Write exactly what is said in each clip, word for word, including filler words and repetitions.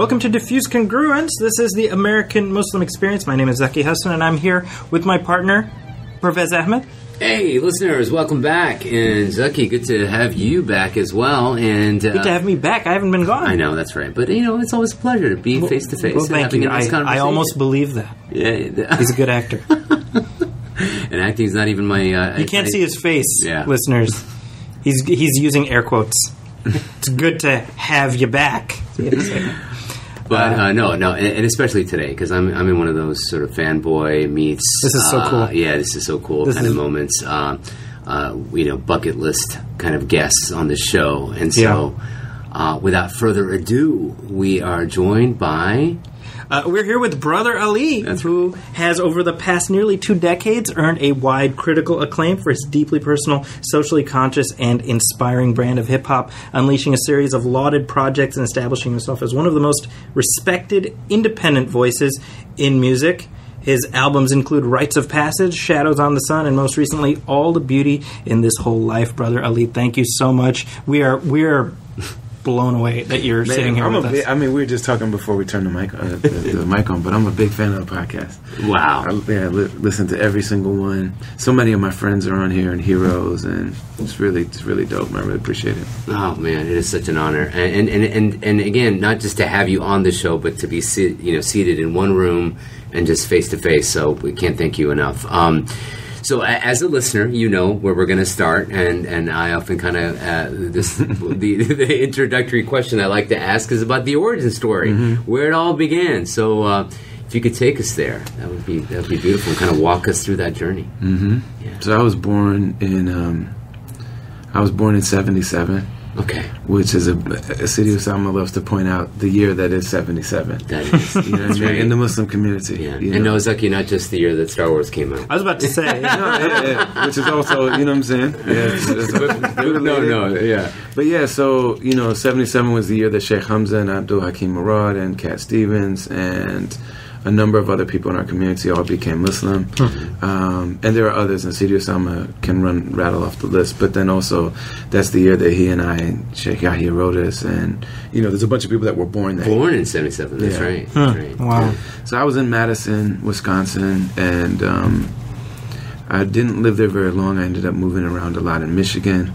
Welcome to Diffuse Congruence. This is the American Muslim Experience. My name is Zaki Hasan, and I'm here with my partner, Pervez Ahmed. Hey, listeners, welcome back. And Zaki, good to have you back as well. And uh, good to have me back. I haven't been gone. I know, that's right. But, you know, it's always a pleasure to be well, face to face well, and having you. a nice I, conversation. I almost believe that. Yeah, he's a good actor. And acting is not even my... Uh, you can't I, see his face, yeah. listeners. He's he's using air quotes. It's good to have you back. But uh, no, no, and, and especially today, because I'm I'm in one of those sort of fanboy meets. This is uh, so cool. Yeah, this is so cool this kind of moments. Uh, uh, you know, bucket list kind of guests on this show. And so, yeah. uh, without further ado, we are joined by... Uh, we're here with Brother Ali, That's who has over the past nearly two decades earned a wide critical acclaim for his deeply personal, socially conscious, and inspiring brand of hip-hop, unleashing a series of lauded projects and establishing himself as one of the most respected independent voices in music. His albums include Rites of Passage, Shadows on the Sun, and most recently, All the Beauty in This Whole Life. Brother Ali, thank you so much. We are... We are blown away that you're Man, sitting here I'm with us. Big, I mean, we were just talking before we turned the mic on, uh, the, the mic on, but I'm a big fan of the podcast. Wow. I, yeah, I li- listen to every single one. So many of my friends are on here and heroes, and it's really it's really dope. I really appreciate it. Oh, man, it is such an honor. And and, and, and again, not just to have you on the show, but to be se- you know seated in one room and just face-to-face, so we can't thank you enough. Um So as a listener, you know where we're going to start, and, and I often kind of uh, this the, the introductory question I like to ask is about the origin story, mm-hmm. where it all began. So uh, if you could take us there, that would be that would be beautiful. Kind of walk us through that journey. Mm-hmm. Yeah. So I was born in um, I was born in seventy-seven. Okay. Which is a, a city Osama loves to point out the year that is seventy-seven. That is. You know what I mean? In the Muslim community. Yeah. You know? And no, it's like not just the year that Star Wars came out. I was about to say. no, yeah, yeah, which is also, you know what I'm saying? Yeah. It's, it's related, no, no, yeah. But yeah, so, you know, seventy-seven was the year that Sheikh Hamza and Abdul Hakim Murad and Cat Stevens and a number of other people in our community all became Muslim. Mm-hmm. Um, and there are others, and Sidi Osama can run rattle off the list. But then also, that's the year that he and I and Sheikh Yahya wrote us. And, you know, there's a bunch of people that were born there. Born in seventy-seven, that's yeah. right. Huh. That's right. Wow. So I was in Madison, Wisconsin, and um, I didn't live there very long. I ended up moving around a lot in Michigan.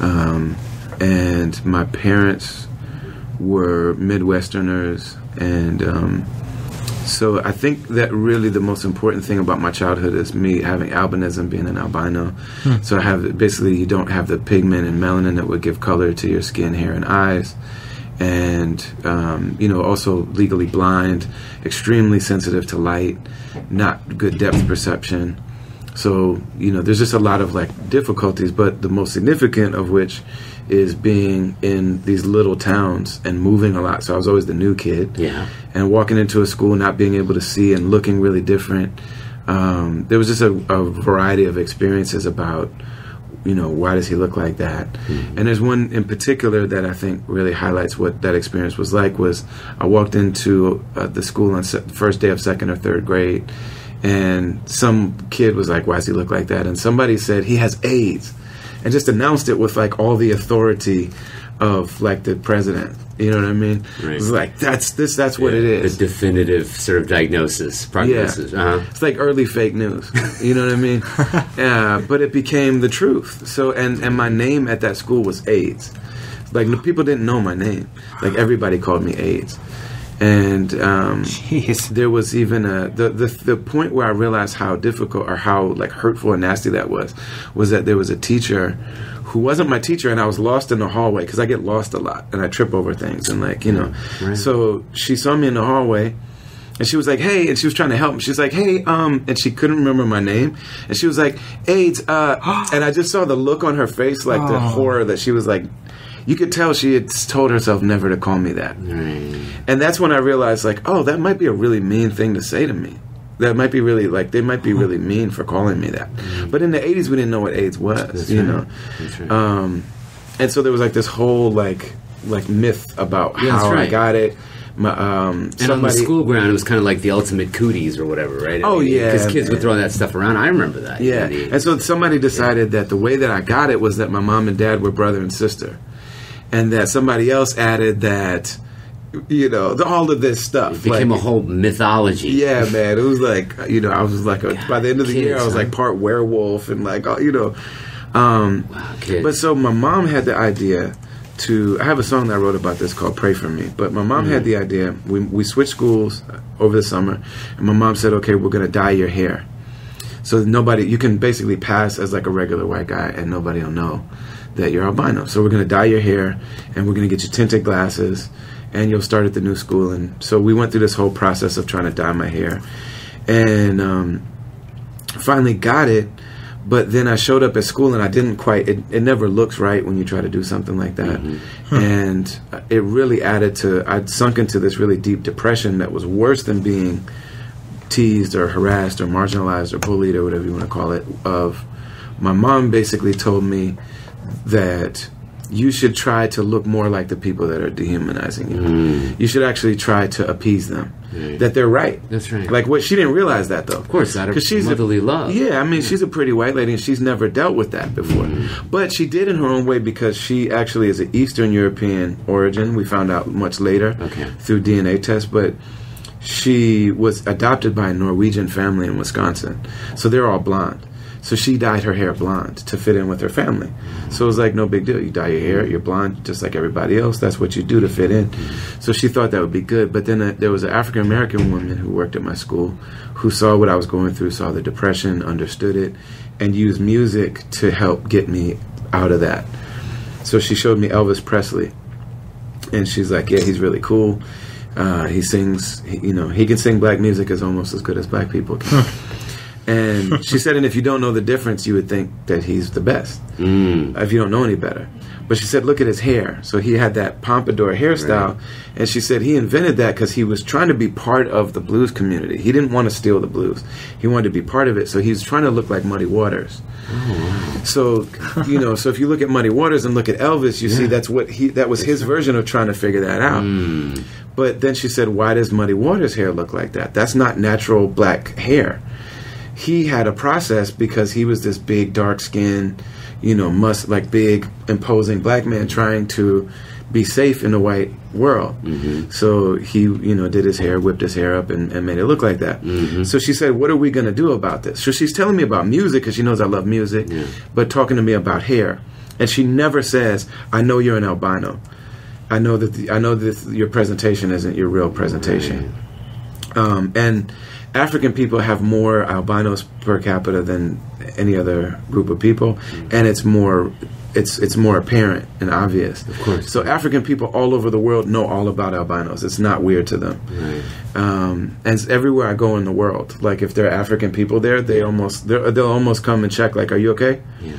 Um, and my parents were Midwesterners, and... Um, So I think that really the most important thing about my childhood is me having albinism, being an albino. Hmm. So I have basically you don't have the pigment and melanin that would give color to your skin, hair, and eyes. And, um, you know, also legally blind, extremely sensitive to light, not good depth perception. So, you know, there's just a lot of, like, difficulties, but the most significant of which is being in these little towns and moving a lot. So I was always the new kid. Yeah. And walking into a school, not being able to see and looking really different. Um, there was just a, a variety of experiences about, you know, why does he look like that? Mm-hmm. And there's one in particular that I think really highlights what that experience was like was I walked into uh, the school on se- first day of second or third grade, and some kid was like, why does he look like that? And somebody said, he has AIDS. And just announced it with, like, all the authority of, like, the president. You know what I mean? Right. It's like, that's this. That's what yeah, it is. The definitive sort of diagnosis, prognosis. Yeah. Uh-huh. It's like early fake news. You know what I mean? uh, but it became the truth. So, and, and my name at that school was AIDS. Like, people didn't know my name. Like, everybody called me AIDS. And um, there was even a the, the the point where I realized how difficult or how like hurtful and nasty that was was that there was a teacher who wasn't my teacher, and I was lost in the hallway because I get lost a lot and I trip over things and like you know right. So she saw me in the hallway and she was like hey, and she was trying to help me. She was like hey um and she couldn't remember my name and she was like AIDS uh and I just saw the look on her face like oh. the horror that she was like. You could tell she had told herself never to call me that. Right. And that's when I realized, like, oh, that might be a really mean thing to say to me. That might be really, like, they might be really mean for calling me that. Mm-hmm. But in the eighties, we didn't know what AIDS was, that's you right. know. That's right. Um, and so there was, like, this whole, like, like myth about yeah, how right. I got it. My, um, and somebody, on the school ground, it was kind of like the ultimate cooties or whatever, right? Oh, I mean, yeah. Because kids man. would throw that stuff around. I remember that. Yeah. And so somebody decided yeah. that the way that I got it was that my mom and dad were brother and sister. And that somebody else added that you know, the, all of this stuff. It became like a whole mythology. Yeah, man. It was like, you know, I was like, a, God, by the end of the kids, year, I was huh? like part werewolf and like, you know. Um, wow, kids. But so my mom had the idea to, I have a song that I wrote about this called Pray For Me, but my mom mm-hmm. had the idea, we, we switched schools over the summer, and my mom said, okay, we're going to dye your hair. So nobody, you can basically pass as like a regular white guy and nobody will know that you're albino. So we're going to dye your hair and we're going to get you tinted glasses and you'll start at the new school. And so we went through this whole process of trying to dye my hair and um, finally got it. But then I showed up at school and I didn't quite, it, it never looks right when you try to do something like that. Mm-hmm. Huh. And it really added to, I'd sunk into this really deep depression that was worse than being teased or harassed or marginalized or bullied or whatever you want to call it. Of my mom basically told me that you should try to look more like the people that are dehumanizing you. Mm. You should actually try to appease them. Yeah. That they're right. That's right. Like what she didn't realize that though. Of course, out of she's motherly a, love. Yeah, I mean, yeah. she's a pretty white lady and she's never dealt with that before. Mm. But she did in her own way because she actually is an Eastern European origin. We found out much later okay. through D N A tests, but she was adopted by a Norwegian family in Wisconsin. So they're all blonde. So she dyed her hair blonde to fit in with her family. So it was like no big deal. You dye your hair, you're blonde just like everybody else. That's what you do to fit in. So she thought that would be good. But then uh, there was an African American woman who worked at my school who saw what I was going through, saw the depression, understood it, and used music to help get me out of that. So she showed me Elvis Presley. And she's like, yeah, he's really cool. Uh, he sings, he, you know, he can sing black music as almost as good as black people can. And she said, and if you don't know the difference, you would think that he's the best. Mm. If you don't know any better. But she said, look at his hair. So he had that pompadour hairstyle. Right. And she said he invented that because he was trying to be part of the blues community. He didn't want to steal the blues. He wanted to be part of it. So he was trying to look like Muddy Waters. Oh. So, you know, so if you look at Muddy Waters and look at Elvis, you yeah. see that's what he, that was his version of trying to figure that out. Mm. But then she said, why does Muddy Waters' hair look like that? That's not natural black hair. He had a process because he was this big, dark-skinned, you know, must like big, imposing black man trying to be safe in the white world. Mm-hmm. So he, you know, did his hair, whipped his hair up, and, and made it look like that. Mm-hmm. So she said, "What are we going to do about this?" So she's telling me about music because she knows I love music, yeah. but talking to me about hair, and she never says, "I know you're an albino. I know that the, I know that your presentation isn't your real presentation," right. um, and. African people have more albinos per capita than any other group of people, and it's more it's it's more apparent and obvious. Of course. So African people all over the world know all about albinos. It's not weird to them. Right. Um, and it's everywhere I go in the world. Like if there are African people there, they almost they'll almost come and check. Like, are you okay? Yeah.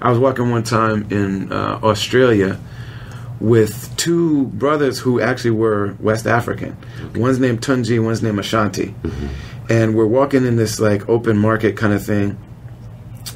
I was walking one time in uh, Australia with two brothers who actually were West African. Okay. One's named Tunji, one's named Ashanti. Mm-hmm. And we're walking in this like open market kind of thing,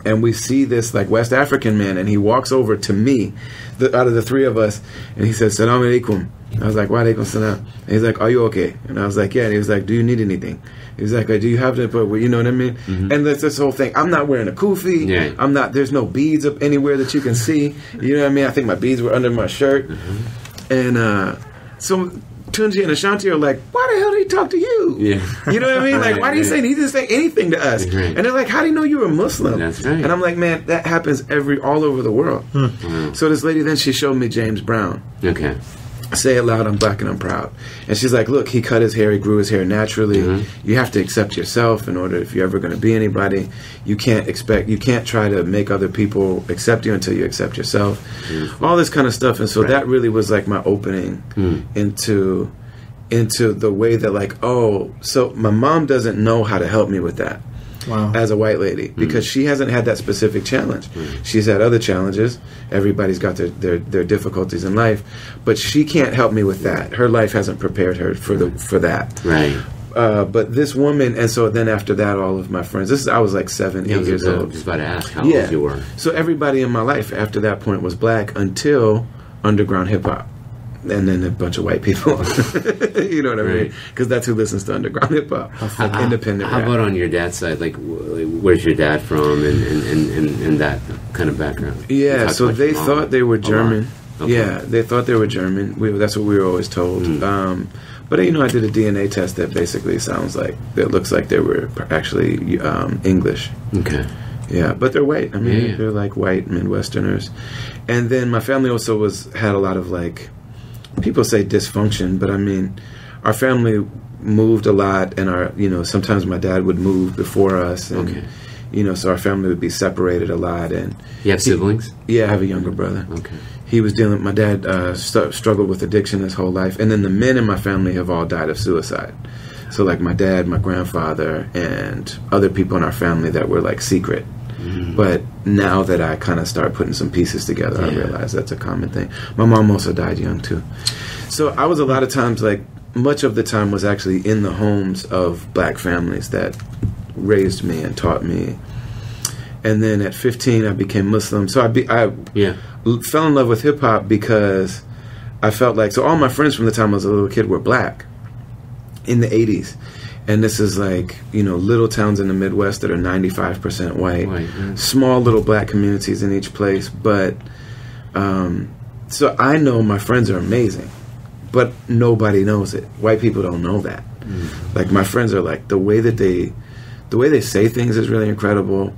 and we see this like West African man, and he walks over to me, the, out of the three of us, and he says, "Salaam alaikum." I was like, "Wa alaikum salam." And he's like, "Are you okay?" And I was like, "Yeah." And he was like, "Do you need anything?" He was like, "Do you have to put, you know what I mean?" Mm-hmm. And that's this whole thing. I'm not wearing a kufi. Yeah. I'm not, there's no beads up anywhere that you can see. You know what I mean? I think my beads were under my shirt. Mm-hmm. And uh, so Tunji and Ashanti are like, "Why the hell did he talk to you?" Yeah. You know what I mean? Like, why did he say, he didn't say anything to us? Right. And they're like, "How do you know you were Muslim?" That's right. And I'm like, man, that happens every, all over the world. Mm-hmm. So this lady then, she showed me James Brown. Okay. Say it loud, I'm black and I'm proud. And she's like, look, he cut his hair, he grew his hair naturally. Mm-hmm. You have to accept yourself in order, if you're ever going to be anybody, you can't expect, you can't try to make other people accept you until you accept yourself. Mm-hmm. All this kind of stuff. And so right. that really was like my opening mm-hmm. into, into the way that like, oh, so my mom doesn't know how to help me with that. Wow. As a white lady, because mm. she hasn't had that specific challenge. Mm. She's had other challenges. Everybody's got their, their, their difficulties in life, but she can't help me with that. Her life hasn't prepared her for the for that. Right. Uh, but this woman, and so then after that, all of my friends. This is I was like seven, yeah, eight years about, old. I was about to ask how yeah. old you were. So everybody in my life after that point was black until underground hip hop. And then a bunch of white people. You know what I right. mean? Because that's who listens to underground hip hop. How, like how, independent how rap. About on your dad's side? Like, where's your dad from and, and, and, and that kind of background? Yeah, so they thought they were German. Okay. Yeah, they thought they were German. We, that's what we were always told. Mm. Um, but you know, I did a D N A test that basically sounds like that looks like they were actually um, English. Okay. Yeah, but they're white. I mean, yeah, yeah. they're like white Midwesterners. And then my family also was had a lot of like people say dysfunction, but I mean, our family moved a lot, and our you know sometimes my dad would move before us, and okay. you know so our family would be separated a lot. And you have siblings? He, yeah, I have a younger brother. Okay. He was dealing. My dad uh, st struggled with addiction his whole life, and then the men in my family have all died of suicide. So like my dad, my grandfather, and other people in our family that were like secret. Mm. But now that I kind of start putting some pieces together, yeah. I realize that's a common thing. My mom also died young too. So I was a lot of times like much of the time was actually in the homes of black families that raised me and taught me. And then at fifteen, I became Muslim. So I be, I yeah. fell in love with hip hop because I felt like so all my friends from the time I was a little kid were black in the eighties. And this is like, you know, little towns in the Midwest that are ninety-five percent white, white yeah. small little black communities in each place. But um, so I know my friends are amazing, but nobody knows it. White people don't know that. Mm. Like my friends are like the way that they, the way they say things is really incredible.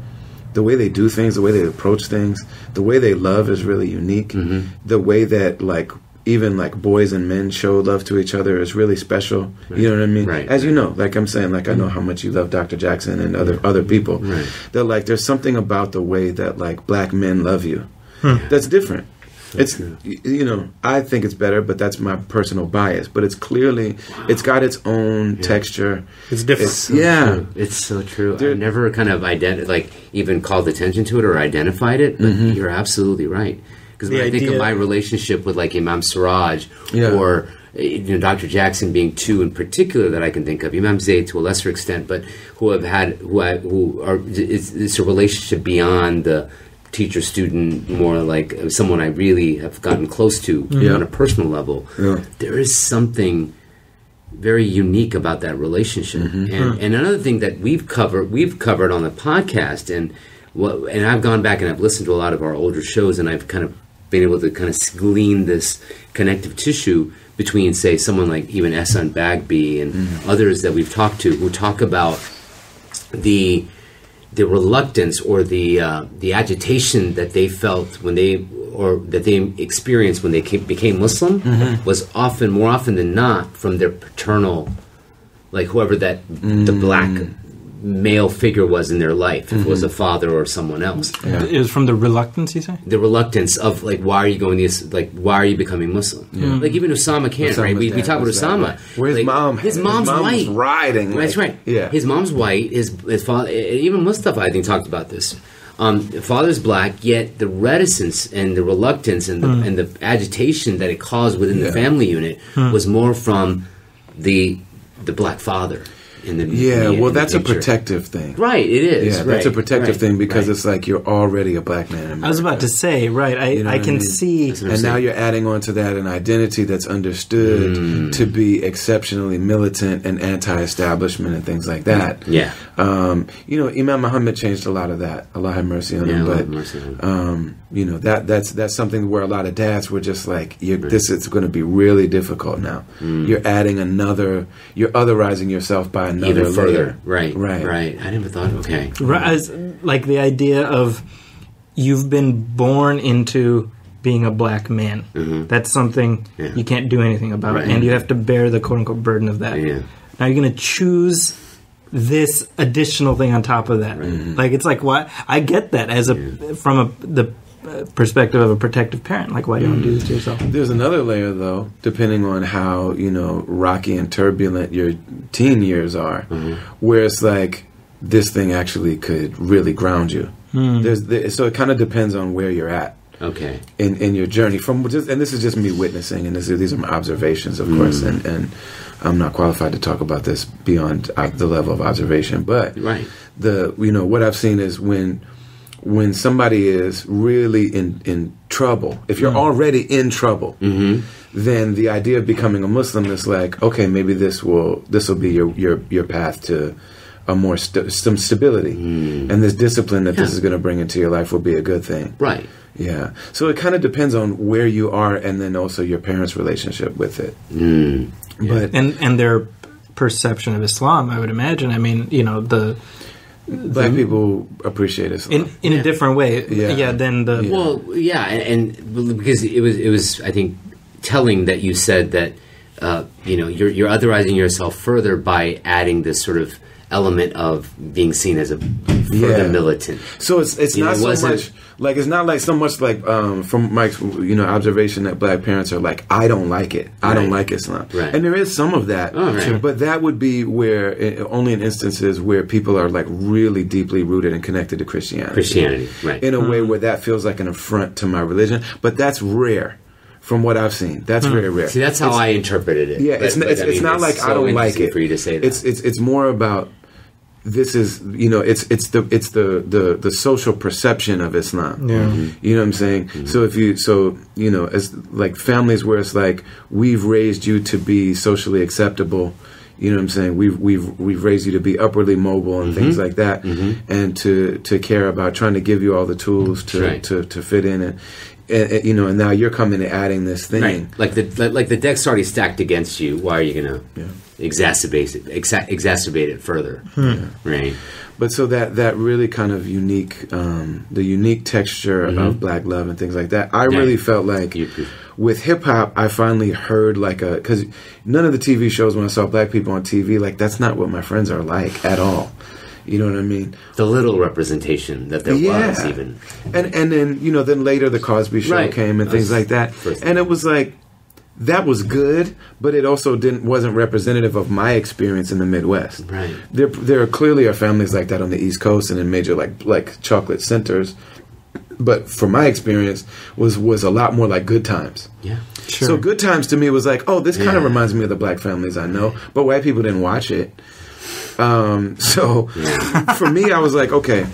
The way they do things, the way they approach things, the way they love is really unique. Mm-hmm. The way that like even like boys and men show love to each other is really special. Right. You know what I mean? Right. As you know, like I'm saying, like I know how much you love Doctor Jackson and other other people. Right. They're like, there's something about the way that like black men love you. Huh. That's different. So it's true. You know, I think it's better, but that's my personal bias. But it's clearly, wow. it's got its own yeah. texture. It's different. It's so yeah, true. It's so true. Dude. I never kind of identi- like even called attention to it or identified it. But mm-hmm. you're absolutely right. Because when I think of my relationship with like Imam Siraj yeah. or you know, Doctor Jackson being two in particular that I can think of, Imam Zaid to a lesser extent, but who have had who I, who are it's, it's a relationship beyond the teacher student, more like someone I really have gotten close to yeah. on a personal level. Yeah. There is something very unique about that relationship, mm-hmm. and, yeah. and another thing that we've covered we've covered on the podcast, and well, and I've gone back and I've listened to a lot of our older shows, and I've kind of being able to kind of glean this connective tissue between, say, someone like even Ehsan Bagbi and mm-hmm. others that we've talked to who talk about the the reluctance or the uh, the agitation that they felt when they or that they experienced when they came, became Muslim mm-hmm. was often more often than not from their paternal, like whoever that mm-hmm. the black male figure was in their life, mm-hmm. if it was a father or someone else. Yeah. It was from the reluctance, you say? The reluctance of, like, why are you going this, like, why are you becoming Muslim? Yeah. Mm-hmm. Like, even Osama can't, right? We, we talk about Osama. Right? Where's like, mom? His mom's, his mom's white. Riding. Like, that's right. Yeah. His mom's white. His, his father, even Mustafa, I think, talked about this. Um, father's black, yet the reticence and the reluctance and the, mm. and the agitation that it caused within yeah. the family unit mm. was more from the the black father. In the, yeah, the, well, that's picture. A protective thing. Right, it is. Yeah, right, that's a protective right, thing because right. it's like you're already a black man in America. I was about to say, right, I, you know I can I mean? see. And now saying. You're adding on to that an identity that's understood mm. to be exceptionally militant and anti-establishment and things like that. Yeah. Um, you know, Imam Muhammad changed a lot of that. Allah have mercy on yeah, him. But, mercy on him. Um, you know, that, that's, that's something where a lot of dads were just like, you're, right. this is going to be really difficult now. Mm. You're adding another, you're otherizing yourself by Another even further layer. right right right I never thought okay right, as, like the idea of you've been born into being a black man mm-hmm. that's something yeah. you can't do anything about right. and you have to bear the quote unquote burden of that yeah. now you're going to choose this additional thing on top of that right. mm-hmm. like it's like why I get that as a yeah. from a the perspective of a protective parent, like why don't you do this to yourself? There's another layer though, depending on how you know rocky and turbulent your teen years are, mm-hmm. where it's like this thing actually could really ground you. Mm. There's there, so it kind of depends on where you're at, okay, in in your journey. From just, and this is just me witnessing, and this, these are my observations, of mm. course, and and I'm not qualified to talk about this beyond the level of observation, but right, the you know what I've seen is when. When somebody is really in, in trouble, if you're mm. already in trouble, mm-hmm. then the idea of becoming a Muslim is like, okay, maybe this will this will be your your, your path to a more st some stability, mm. and this discipline that yeah. this is going to bring into your life will be a good thing. Right. Yeah. So it kind of depends on where you are, and then also your parents' relationship with it. Mm. But and and their perception of Islam, I would imagine. I mean, you know, the black the, people appreciate Islam in in yeah. a different way. Yeah. yeah than the yeah. well, yeah, and, and because it was it was I think telling that you said that uh, you know you're you're otherizing yourself further by adding this sort of element of being seen as a further yeah. militant. So it's it's you not know, so much like it's not like so much like um, from Mike's you know observation that black parents are like, I don't like it, I right. don't like Islam, right. and there is some of that, oh, right. but that would be where it, only in instances where people are like really deeply rooted and connected to Christianity, Christianity, right? In a mm. way where that feels like an affront to my religion, but that's rare. From what I've seen, that's hmm. very rare. See, that's how it's, I interpreted it. Yeah, but, it's, but, it's, I mean, it's not it's like so I don't like it. For you to say that. It's it's it's more about this is you know it's it's the it's the the the social perception of Islam. Yeah, mm-hmm. you know what I'm saying. Mm-hmm. So if you so you know as like families where it's like we've raised you to be socially acceptable. You know what I'm saying? We've we've we've raised you to be upwardly mobile and mm-hmm. things like that, mm-hmm. and to to care about trying to give you all the tools to right. to, to fit in and. And, and, you know, and now you're coming and adding this thing, right. like the like the deck's already stacked against you. Why are you going to yeah. exacerbate it, exa exacerbate it further, hmm. yeah. right? But so that that really kind of unique, um, the unique texture mm-hmm. of black love and things like that. I yeah. really felt like with hip hop, I finally heard like a because none of the T V shows when I saw black people on T V, like that's not what my friends are like at all. You know what I mean? The little representation that there yeah. was, even, and and then you know, then later the Cosby Show right. came and things like that, and it was like that was good, but it also didn't wasn't representative of my experience in the Midwest. Right? There, there are clearly are families like that on the East Coast and in major like like chocolate centers, but for my experience was was a lot more like Good Times. Yeah. Sure. So Good Times to me was like, oh, this yeah. kind of reminds me of the black families I know, but white people didn't watch it. Um, so yeah. for me, I was like, okay,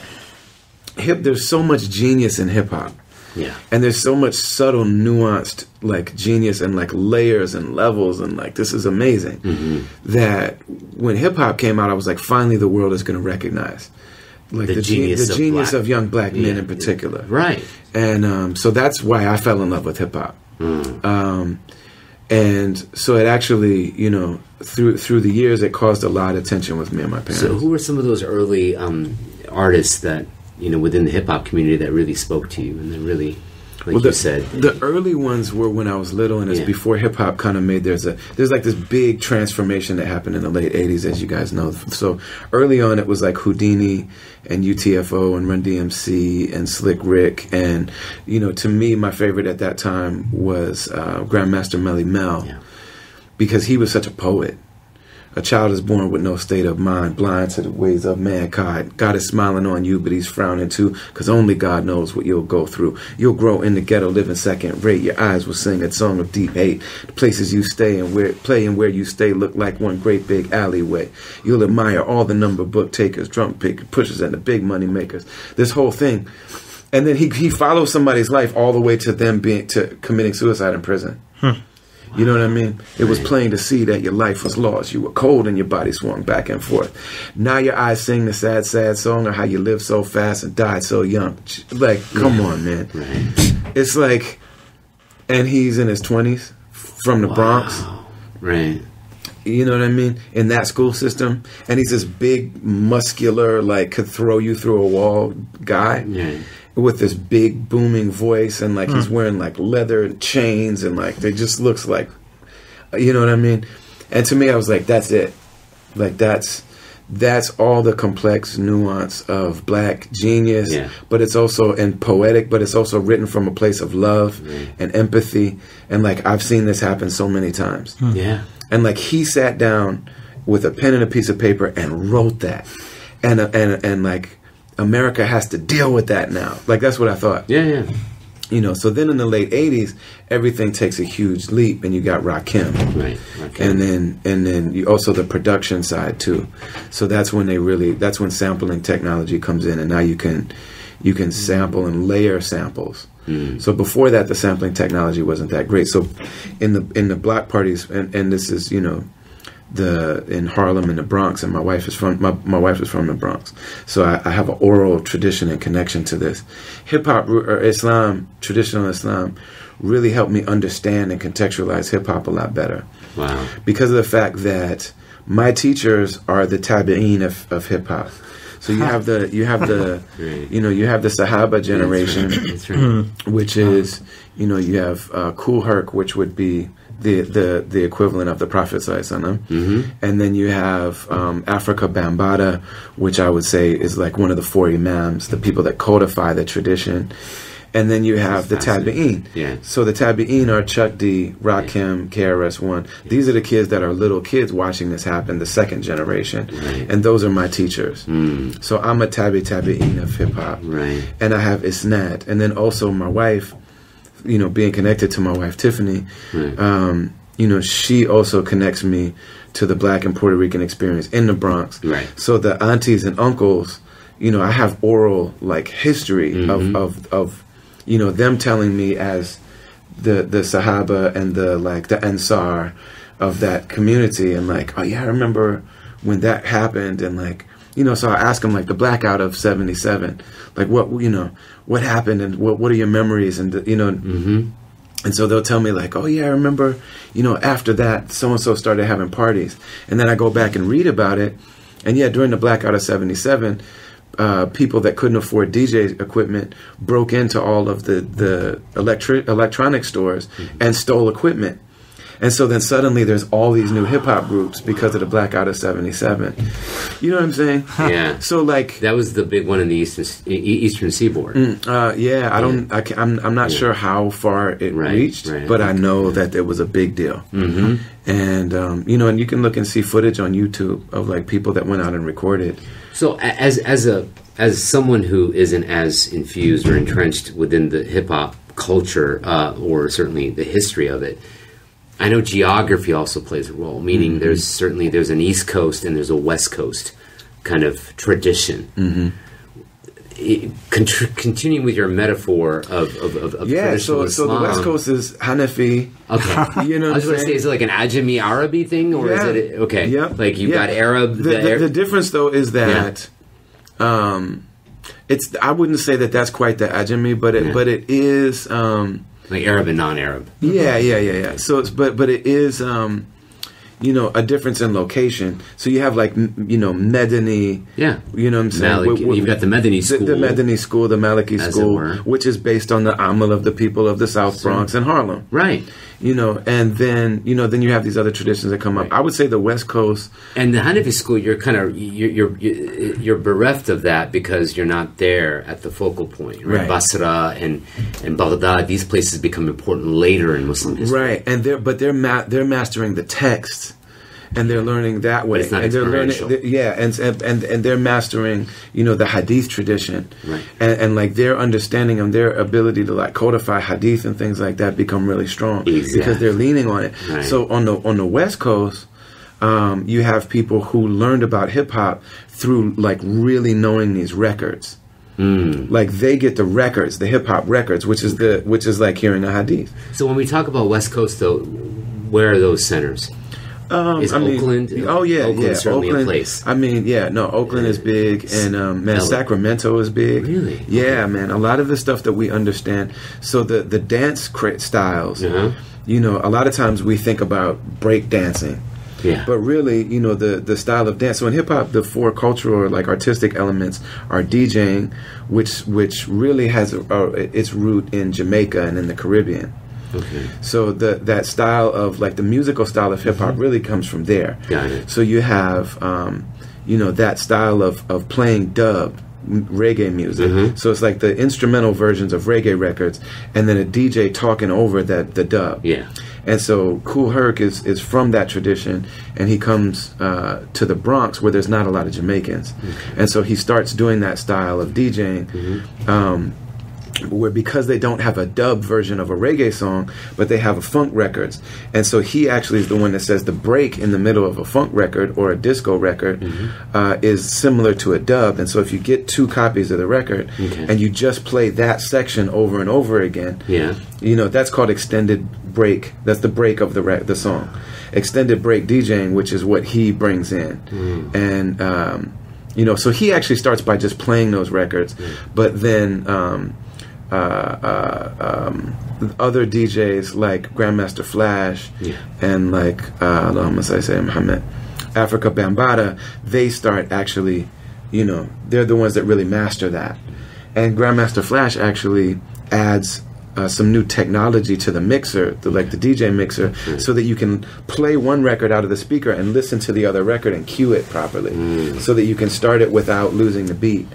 hip, there's so much genius in hip hop. Yeah. And there's so much subtle, nuanced, like genius and like layers and levels. And like, this is amazing mm-hmm. that when hip hop came out, I was like, finally, the world is going to recognize like the, the genius, the of, genius black. of young black men yeah. in particular. Right. And, um, so that's why I fell in love with hip hop. Mm. Um, And so it actually, you know, through through the years, it caused a lot of tension with me and my parents. So who were some of those early um, artists that, you know, within the hip-hop community that really spoke to you and that really, like well, the, you said? The early ones were when I was little, and it's yeah. before hip-hop kind of made, there's a there's like this big transformation that happened in the late eighties, as you guys know. So early on, it was like Houdini and U T F O and Run D M C and Slick Rick, and you know, to me, my favorite at that time was uh, Grandmaster Melly Mel, yeah. because he was such a poet. A child is born with no state of mind, blind to the ways of mankind. God is smiling on you, but he's frowning too, because only God knows what you'll go through. You'll grow in the ghetto, living second rate. Your eyes will sing a song of deep hate. The places you stay and where play and where you stay look like one great big alleyway. You'll admire all the number book takers, drunk pickers, pushers, and the big money makers. This whole thing. And then he, he follows somebody's life all the way to them being to committing suicide in prison. Hmm. You know what I mean? It was plain to see that your life was lost. You were cold and your body swung back and forth. Now your eyes sing the sad, sad song of how you lived so fast and died so young. Like, come on, man. Right. It's like, and he's in his twenties from the wow. Bronx. Right. You know what I mean? In that school system. And he's this big, muscular, like, could throw you through a wall guy. Yeah. With this big booming voice, and like mm. he's wearing like leather and chains, and like they just looks like, you know what I mean? And to me, I was like, that's it. Like that's that's all the complex nuance of black genius, yeah. but it's also and poetic, but it's also written from a place of love mm. and empathy. And like I've seen this happen so many times. Mm. Yeah. And like he sat down with a pen and a piece of paper and wrote that, and and and like. America has to deal with that now. Like, that's what I thought. Yeah, yeah. You know, so then in the late eighties, everything takes a huge leap, and you got Rakim. Right, Rakim. And then, and then you also the production side, too. So that's when they really, that's when sampling technology comes in, and now you can, you can sample and layer samples. Mm. So before that, the sampling technology wasn't that great. So in the, in the block parties, and, and this is, you know, the in Harlem and the Bronx, and my wife is from my, my wife is from the Bronx, so I, I have an oral tradition and connection to this. Hip hop or Islam, traditional Islam, really helped me understand and contextualize hip hop a lot better. Wow! Because of the fact that my teachers are the tabi'in of, of hip hop. So you have the you have the right. you know you have the Sahaba generation, That's right. That's right. which is you know you have uh, Kool Herc, which would be the the the equivalent of the Prophet Sallallahu Alaihi Wasallam, and then you have um, Africa Bambaataa, which I would say is like one of the four Imams, the people that codify the tradition. And then you have That's the Tabi'een. Yeah. So the Tabi'een are Chuck D, Rakim, yeah. K R S One. Yeah. These are the kids that are little kids watching this happen, the second generation. Right. And those are my teachers. Mm. So I'm a Tabi Tabi'een of hip hop. Right. And I have Isnad. And then also my wife, you know, being connected to my wife, Tiffany, right. um, you know, she also connects me to the Black and Puerto Rican experience in the Bronx. Right. So the aunties and uncles, you know, I have oral, like, history mm-hmm. of... of, of you know, them telling me as the the Sahaba and the like the Ansar of that community, and like, oh yeah, I remember when that happened, and like, you know, so I ask them like the blackout of seventy-seven, like what you know what happened and what what are your memories, and you know, mm-hmm. and so they'll tell me like, oh yeah, I remember, you know, after that so and so started having parties, and then I go back and read about it, and yeah, during the blackout of seventy-seven. Uh, people that couldn't afford D J equipment broke into all of the, the electric electronic stores mm-hmm. and stole equipment. And so then suddenly there's all these new hip hop groups because of the blackout of seventy-seven. You know what I'm saying? Yeah. So like that was the big one in the eastern eastern seaboard. Mm, uh, yeah, I yeah. don't. I can, I'm I'm not yeah. sure how far it right, reached, right, but I, I know yeah. that it was a big deal. Mm-hmm. And um, you know, and you can look and see footage on YouTube of like people that went out and recorded. So as as a as someone who isn't as infused or entrenched within the hip hop culture, uh, or certainly the history of it. I know geography also plays a role, meaning mm-hmm. there's certainly there's an East Coast and there's a West Coast kind of tradition. Mm-hmm. it, con- continuing with your metaphor of, of, of, of yeah, traditional so, Islam. Yeah, so the West Coast is Hanafi. Okay. You know I was going to say, is it like an Ajami Arabi thing? Or yeah. is it, okay, yep. like you've yep. got Arab. The, the, the, Arab. the difference, though, is that yeah. um, it's. I wouldn't say that that's quite the Ajami, but it, yeah. but it is... Um, like Arab and non-Arab. Yeah, yeah, yeah, yeah. So, it's, but but it is, um, you know, a difference in location. So you have like, m- you know, Medini. Yeah. You know what I'm saying? Malik- w- w- You've got the Medini school. The, the Medini school, the Maliki school, which is based on the Amal of the people of the South so, Bronx and Harlem. Right. You know, and then, you know, then you have these other traditions that come right. up. I would say the West Coast. And the Hanafi school, you're kind of, you're, you're, you're bereft of that because you're not there at the focal point. Right. right. Basra and, and Baghdad, these places become important later in Muslim history. Right. And they're, but they're, ma- they're mastering the text and they're learning that way. But it's not and they're learning, they're, yeah. And, and, and they're mastering, you know, the Hadith tradition. Right. And, and like their understanding and their ability to like codify Hadith and things like that become really strong exactly. because they're leaning on it. Right. So on the, on the West Coast, um, you have people who learned about hip hop through like really knowing these records. Mm. Like they get the records, the hip hop records, which is the, which is like hearing a Hadith. So when we talk about West Coast though, where are those centers? Um, is I Oakland? Mean, oh yeah, Oakland yeah. certainly Oakland, a place. I mean, yeah, no, Oakland yeah. is big, and um, man, L- Sacramento is big. Really? Yeah, okay. man. A lot of the stuff that we understand. So the the dance styles. Uh-huh. You know, a lot of times we think about break dancing. Yeah. But really, you know, the the style of dance. So in hip hop, the four cultural or like artistic elements are DJing, which which really has a, a, its root in Jamaica and in the Caribbean. Okay. So the that style of like the musical style of hip hop mm-hmm. really comes from there. Got it. So you have um, you know that style of, of playing dub m- reggae music. Mm-hmm. So it's like the instrumental versions of reggae records, and then a D J talking over that the dub. Yeah. And so Kool Herc is, is from that tradition, and he comes uh, to the Bronx where there's not a lot of Jamaicans, okay. and so he starts doing that style of DJing. Mm-hmm. Um, where because they don't have a dub version of a reggae song, but they have a funk records. And so he actually is the one that says the break in the middle of a funk record or a disco record mm-hmm. uh, is similar to a dub. And so if you get two copies of the record okay. and you just play that section over and over again, yeah. you know, that's called extended break. That's the break of the re the song. Extended break DJing, which is what he brings in. Mm. And, um, you know, so he actually starts by just playing those records, mm. but then... Um, Uh, uh, um, other D Js like Grandmaster Flash yeah. and like uh, Allahumma Salli Sayyidina Muhammad, Africa Bambaataa, they start actually, you know, they're the ones that really master that. And Grandmaster Flash actually adds uh, some new technology to the mixer, the, like the D J mixer, mm. so that you can play one record out of the speaker and listen to the other record and cue it properly, mm. so that you can start it without losing the beat.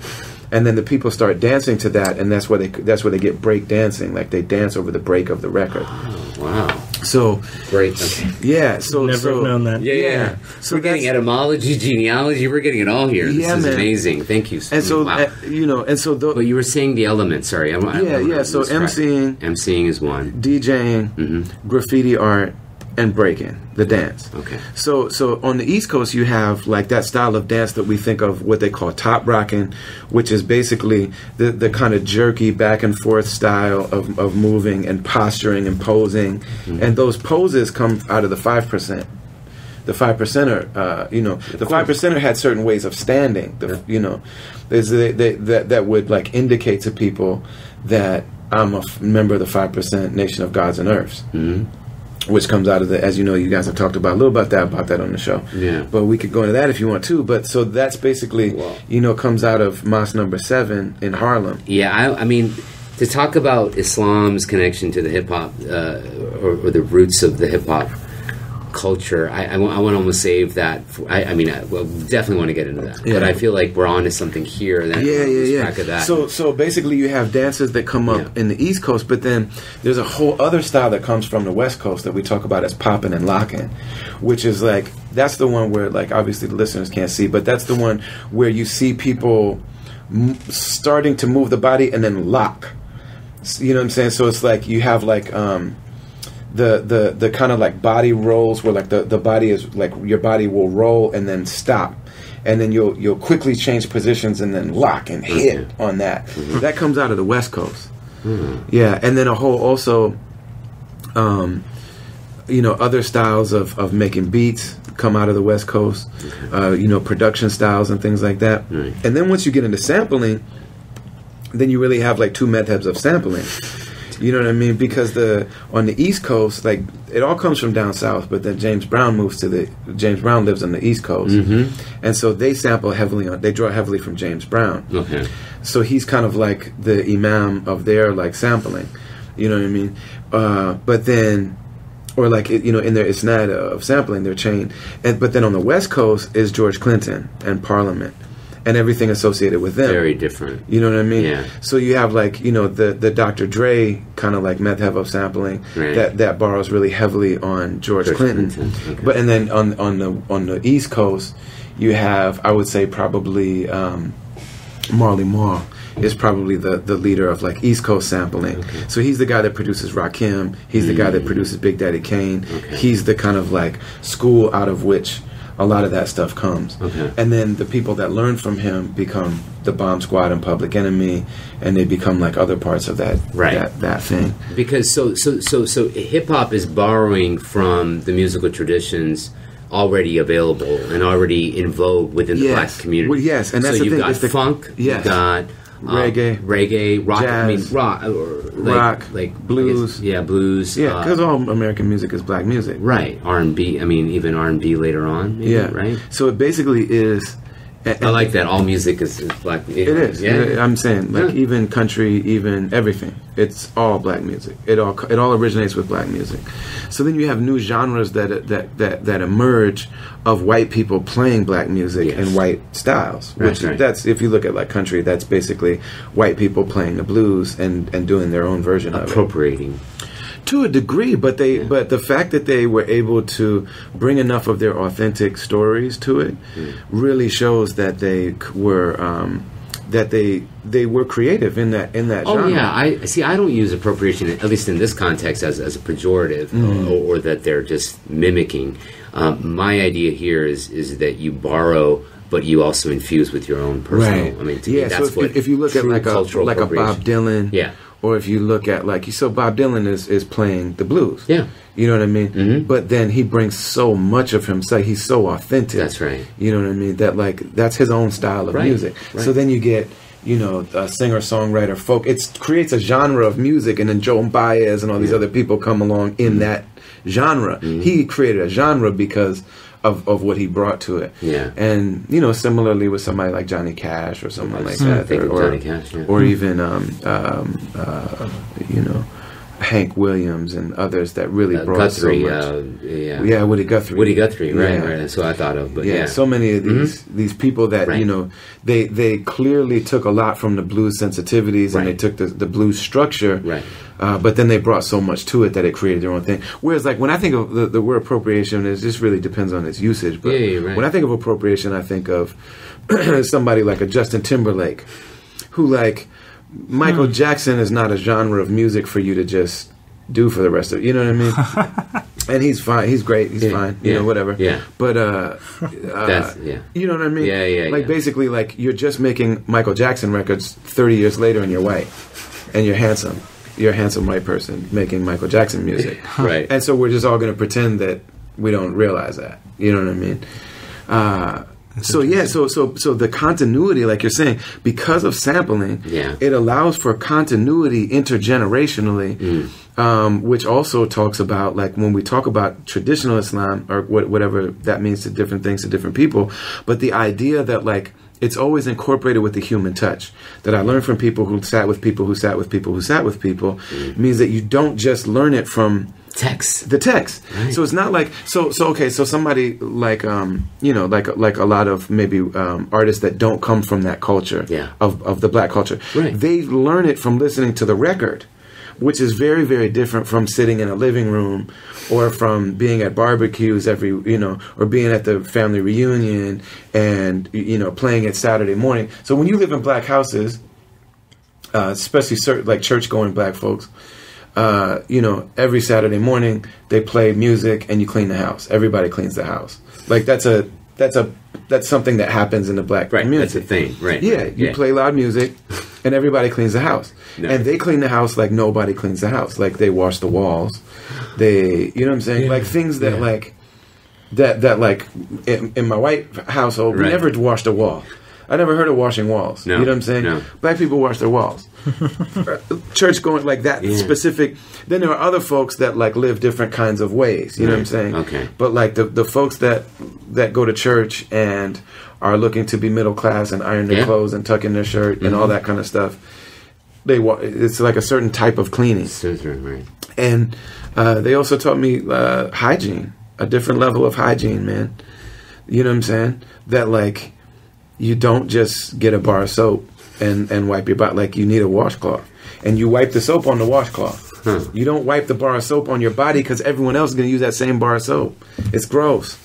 And then the people start dancing to that, and that's where they that's where they get break dancing. Like they dance over the break of the record. Oh, wow! So great. Yeah. So never so, have known that. Yeah, yeah. yeah. So we're getting etymology, genealogy. We're getting it all here. This yeah, is man. amazing. Thank you. So and so wow. uh, you know, and so though you were saying the elements. Sorry. I'm, I'm, yeah, I'm, yeah. I'm so MCing, MCing is one. DJing, mm-hmm. graffiti art. And breaking the dance. Okay. So, so on the East Coast, you have like that style of dance that we think of, what they call top rocking, which is basically the the kind of jerky back and forth style of of moving and posturing and posing, mm-hmm. and those poses come out of the five percent. The five percenter, uh, you know, the five percenter had certain ways of standing. The, yeah. You know, there's they, they, that that would like indicate to people that I'm a member of the five percent nation of gods and earths. Mm-hmm. Which comes out of the, as you know, you guys have talked about a little about that, about that on the show. Yeah. But we could go into that if you want to. But so that's basically, wow. you know, comes out of Mosque Number Seven in Harlem. Yeah, I, I mean, to talk about Islam's connection to the hip hop uh, or, or the roots of the hip hop culture, I, I, I want to almost save that. For, I, I mean, I well, definitely want to get into that. Yeah. But I feel like we're onto something here. And that yeah, yeah, yeah. Of that. So, so basically, you have dances that come up yeah. in the East Coast, but then there's a whole other style that comes from the West Coast that we talk about as popping and locking, which is like that's the one where, like, obviously the listeners can't see, but that's the one where you see people m starting to move the body and then lock. You know what I'm saying? So it's like you have like. Um, The, the, the kind of like body rolls where like the, the body is like your body will roll and then stop. And then you'll you'll quickly change positions and then lock and hit on that. That comes out of the West Coast. Mm-hmm. Yeah. And then a whole also, um, you know, other styles of, of making beats come out of the West Coast, uh, you know, production styles and things like that. Right. And then once you get into sampling, then you really have like two methods of sampling. You know what I mean? Because the on the East Coast, like it all comes from down south, but then James Brown moves to the James Brown lives on the East Coast, mm-hmm. and so they sample heavily on they draw heavily from James Brown. Okay, so he's kind of like the imam of their like sampling. You know what I mean? Uh, but then, or like it, you know, in their isnad of sampling, their chain. And but then on the West Coast is George Clinton and Parliament. And everything associated with them. Very different. You know what I mean? Yeah. So you have like, you know, the, the Doctor Dre kind of like method of sampling right. that, that borrows really heavily on George, George Clinton. Clinton. Okay. But and then on on the on the East Coast you have I would say probably um, Marley Marl is probably the, the leader of like East Coast sampling. Okay. So he's the guy that produces Rakim, he's mm. the guy that produces Big Daddy Kane. Okay. He's the kind of like school out of which a lot of that stuff comes. Okay. And then the people that learn from him become the Bomb Squad and Public Enemy, and they become like other parts of that right. that, that thing. Because so so so so hip hop is borrowing from the musical traditions already available and already in vogue within yes. the black community. Well, yes, and that's so the you've thing. Got the, funk, yes. you've got reggae, um, reggae, rock, jazz, I mean, rock, or like, rock, like blues, guess, yeah, blues, yeah, because uh, all American music is black music, right? R and B, I mean, even R and B later on, maybe, yeah, right. So it basically is. I like that all music is, is black. Music. It is. Yeah, I'm saying like yeah. even country, even everything. It's all black music. It all it all originates with black music. So then you have new genres that that that, that emerge of white people playing black music yes. and white styles. Which right, right. that's if you look at like country, that's basically white people playing the blues and and doing their own version of it. Appropriating. To a degree, but they, yeah. but the fact that they were able to bring enough of their authentic stories to it, mm. really shows that they were um, that they they were creative in that in that oh, genre. Oh yeah, I see. I don't use appropriation, at least in this context, as as a pejorative, mm. or, or that they're just mimicking. Um, my idea here is is that you borrow, but you also infuse with your own personal. Right. I mean, to yeah. me, that's so if, what if you look at like a like a Bob Dylan, yeah. or if you look at like so Bob Dylan is is playing the blues, yeah. You know what I mean? Mm-hmm. But then he brings so much of himself. He's so authentic. That's right. You know what I mean? That like that's his own style of right. music. Right. So then you get, you know, a singer, songwriter, folk. It creates a genre of music, and then Joan Baez and all these yeah. other people come along in mm-hmm. that genre. Mm-hmm. He created a genre because of of what he brought to it. Yeah. And you know, similarly with somebody like Johnny Cash or someone like that, I think or, of Johnny Cash, yeah. or even um, um, uh, you know. Hank Williams and others that really uh, brought Guthrie, so much. Uh, yeah, yeah, Woody Guthrie. Woody Guthrie, right, yeah. right. That's what I thought of. But yeah, yeah. so many of these mm-hmm. these people that right. you know, they they clearly took a lot from the blues sensitivities right. and they took the, the blues structure, right? Uh, but then they brought so much to it that it created their own thing. Whereas, like when I think of the, the word appropriation, it just really depends on its usage. But yeah, yeah, right. when I think of appropriation, I think of somebody like a Justin Timberlake, who like. Michael hmm. Jackson is not a genre of music for you to just do for the rest of it. You know what I mean? And he's fine. He's great. He's yeah, fine. You yeah, know, whatever. Yeah. But, uh, uh That's, yeah. you know what I mean? Yeah, yeah, Like, yeah. basically, like, you're just making Michael Jackson records thirty years later and you're white. And you're handsome. You're a handsome white person making Michael Jackson music. Right. And so we're just all going to pretend that we don't realize that. You know what I mean? Uh... So yeah, so so so the continuity, like you're saying, because of sampling, yeah. it allows for continuity intergenerationally, mm. um, which also talks about like when we talk about traditional Islam or wh whatever that means to different things to different people, but the idea that like it's always incorporated with the human touch that I learned from people who sat with people who sat with people who sat with people mm. means that you don't just learn it from. Text the text right. So it's not like so so okay so somebody like um you know like like a lot of maybe um artists that don't come from that culture yeah. of of the black culture right. they learn it from listening to the record, which is very very different from sitting in a living room or from being at barbecues every you know or being at the family reunion and you know playing it Saturday morning. So when you live in black houses, uh especially certain like church going black folks, Uh, you know, every Saturday morning they play music and you clean the house. Everybody cleans the house. Like that's a that's a that's something that happens in the black right, community. That's a thing, right? Yeah, right, you yeah. play loud music, and everybody cleans the house. No. And they clean the house like nobody cleans the house. Like they wash the walls. They, you know what I'm saying? Yeah. Like things that yeah. like that that like in, in my white household, right. we never washed a wall. I never heard of washing walls. No, you know what I'm saying? No. Black people wash their walls. Church going like that yeah. specific. Then there are other folks that like live different kinds of ways. You right. know what I'm saying? Okay. But like the the folks that that go to church and are looking to be middle class and iron their yeah. clothes and tuck in their shirt mm-hmm. and all that kind of stuff. They wa it's like a certain type of cleaning. Right. And uh, they also taught me uh, hygiene, a different level of hygiene, man. You know what I'm saying? That like. You don't just get a bar of soap and, and wipe your butt. Like, you need a washcloth. And you wipe the soap on the washcloth. Huh. You don't wipe the bar of soap on your body because everyone else is going to use that same bar of soap. It's gross.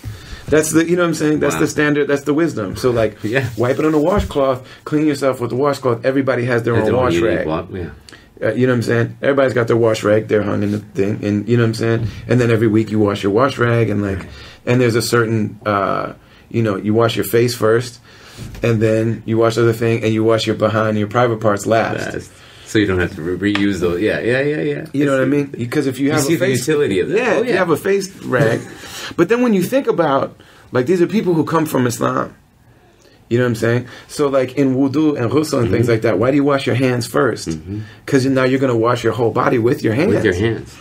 That's the, you know what I'm saying? That's wow. the standard. That's the wisdom. So, like, yeah. wipe it on the washcloth. Clean yourself with the washcloth. Everybody has their That's own wash rag. Yeah. Uh, you know what I'm saying? Everybody's got their wash rag. They're hung in the thing. And, you know what I'm saying? And then every week you wash your wash rag. And, like, and there's a certain, uh, you know, you wash your face first. And then you wash the other thing, and you wash your behind, your private parts last. last. So you don't have to re reuse those. Yeah, yeah, yeah, yeah. You know it's, what I mean? Because if you, you have see a face, the utility of that. Yeah, oh, yeah, if you have a face rag. But then when you think about, like, these are people who come from Islam. You know what I'm saying? So, like, in wudu and ghusl and mm-hmm. things like that, why do you wash your hands first? Because mm-hmm. now you're going to wash your whole body with your hands. With your hands.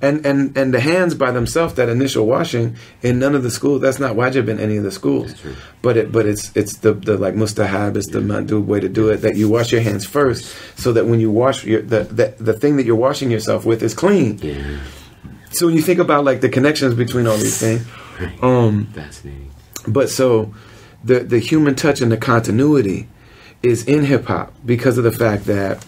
and, and, and the hands by themselves, that initial washing, in none of the schools, that's not wajib in any of the schools. But it, but it's, it's the, the, like, mustahab, it's the yeah. mandub way to do it, that you wash your hands first so that when you wash, your, the, the, the thing that you're washing yourself with is clean. Yeah. So when you think about, like, the connections between all these things. Right. Um, Fascinating. But so... The, the human touch and the continuity is in hip-hop because of the fact that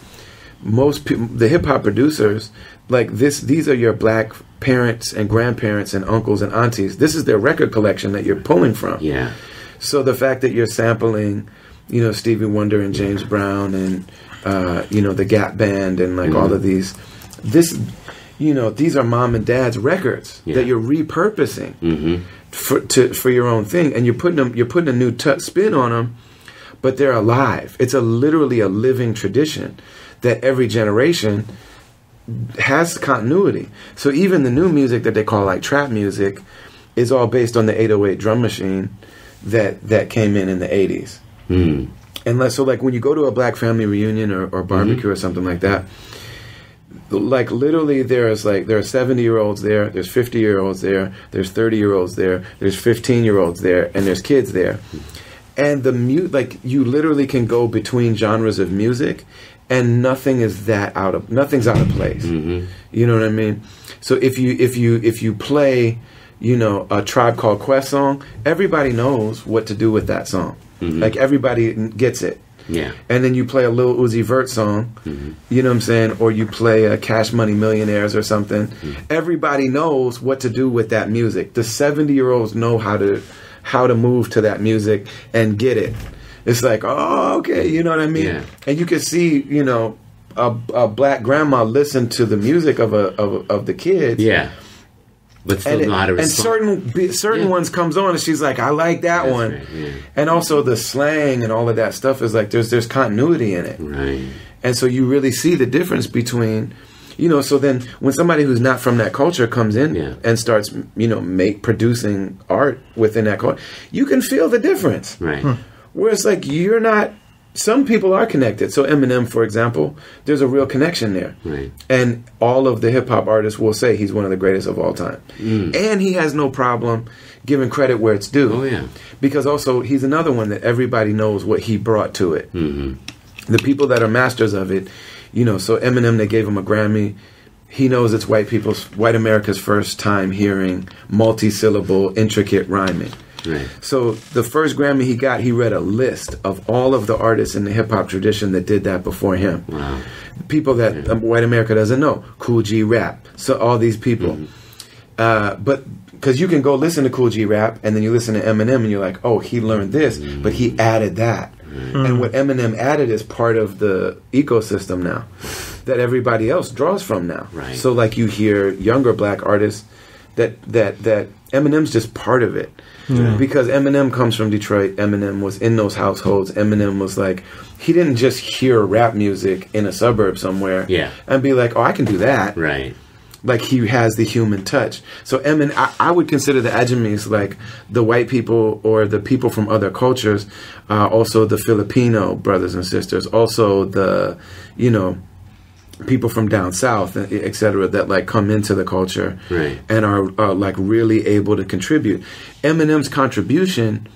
most people, the hip-hop producers, like this, these are your black parents and grandparents and uncles and aunties. This is their record collection that you're pulling from. Yeah. So the fact that you're sampling you know, Stevie Wonder and James Brown and, uh, you know, the Gap Band and like mm-hmm. all of these. This, you know, these are mom and dad's records yeah. that you're repurposing mm-hmm. for to for your own thing, and you're putting them, you're putting a new t spin on them, but they're alive. It's a literally a living tradition that every generation has continuity. So even the new music that they call like trap music is all based on the eight oh eight drum machine that that came in in the eighties. Mm. And like, so like when you go to a black family reunion or, or barbecue mm-hmm. or something like that, like literally there's like there are seventy year olds there, there's fifty year olds there, there's thirty year olds there, there's fifteen year olds there, and there's kids there. And the mu like you literally can go between genres of music, and nothing is that out of nothing's out of place. Mm-hmm. You know what I mean? So if you if you if you play, you know, a Tribe Called Quest song, everybody knows what to do with that song. Mm-hmm. Like everybody gets it. Yeah. And then you play a Lil Uzi Vert song, mm-hmm. you know what I'm saying, or you play a Cash Money Millionaires or something. Mm-hmm. Everybody knows what to do with that music. The seventy year olds know how to how to move to that music and get it. It's like, oh, okay, you know what I mean? Yeah. And you can see, you know, a, a black grandma listen to the music of a of, of the kids. Yeah. But still and not it, a and certain certain yeah. ones comes on and she's like, I like that That's one. Right, yeah. And also the slang and all of that stuff is like there's there's continuity in it. Right. And so you really see the difference between, you know, so then when somebody who's not from that culture comes in yeah. and starts, you know, make producing art within that culture, you can feel the difference. Right. Huh. Whereas, like, you're not... Some people are connected. So Eminem, for example, there's a real connection there. Right. And all of the hip-hop artists will say he's one of the greatest of all time. Mm. And he has no problem giving credit where it's due. Oh, yeah. Because also, he's another one that everybody knows what he brought to it. Mm-hmm. The people that are masters of it, you know, so Eminem, they gave him a Grammy. He knows it's white people's, white America's first time hearing multi-syllable, intricate rhyming. Right. So the first Grammy he got, he read a list of all of the artists in the hip-hop tradition that did that before him. Wow. People that yeah. um, white America doesn't know. Cool G Rap. So all these people. Mm-hmm. uh, but because you can go listen to Cool G Rap and then you listen to Eminem and you're like, oh, he learned this, mm-hmm. but he added that. Mm-hmm. And what Eminem added is part of the ecosystem now that everybody else draws from now. Right. So like you hear younger black artists that, that, that Eminem's just part of it. Yeah. Because Eminem comes from Detroit. Eminem was in those households. Eminem was like, he didn't just hear rap music in a suburb somewhere yeah. and be like, oh, I can do that. Right. Like, he has the human touch. So Eminem, I, I would consider the Ajamis like the white people or the people from other cultures, uh, also the Filipino brothers and sisters, also the, you know, people from down south, et cetera, that like come into the culture right. and are uh, like really able to contribute. Eminem's contribution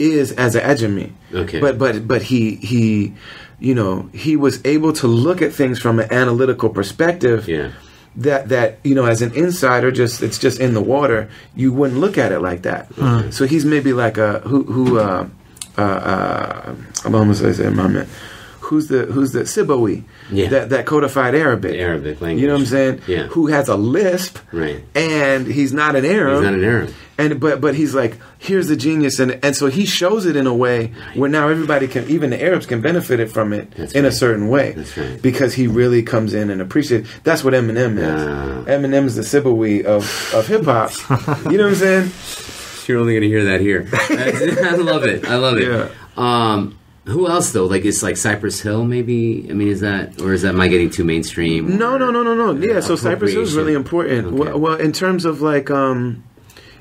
is as an Ajami, okay. but but but he he, you know, he was able to look at things from an analytical perspective. Yeah. That that you know, as an insider, just it's just in the water. You wouldn't look at it like that. Okay. So he's maybe like a who who uh, uh, uh, I'm almost like saying my man. Who's the who's the Sibawi yeah. that that codified Arabic the Arabic language? You know what I'm saying? Yeah. Who has a lisp? Right. And he's not an Arab. He's not an Arab. And but but he's like, here's the genius, and and so he shows it in a way right. where now everybody can, even the Arabs can benefit it from it that's in right. a certain way. That's right. Because he really comes in and appreciates. That's what Eminem is. Uh, Eminem is the Sibawi of of hip hop. You know what I'm saying? You're only gonna hear that here. I love it. I love it. Yeah. Um, Who else though? Like it's like Cypress Hill, maybe. I mean, is that or is that my getting too mainstream? No, no, no, no, no. Yeah, so Cypress Hill is really important. Okay. Well, well, in terms of like, um,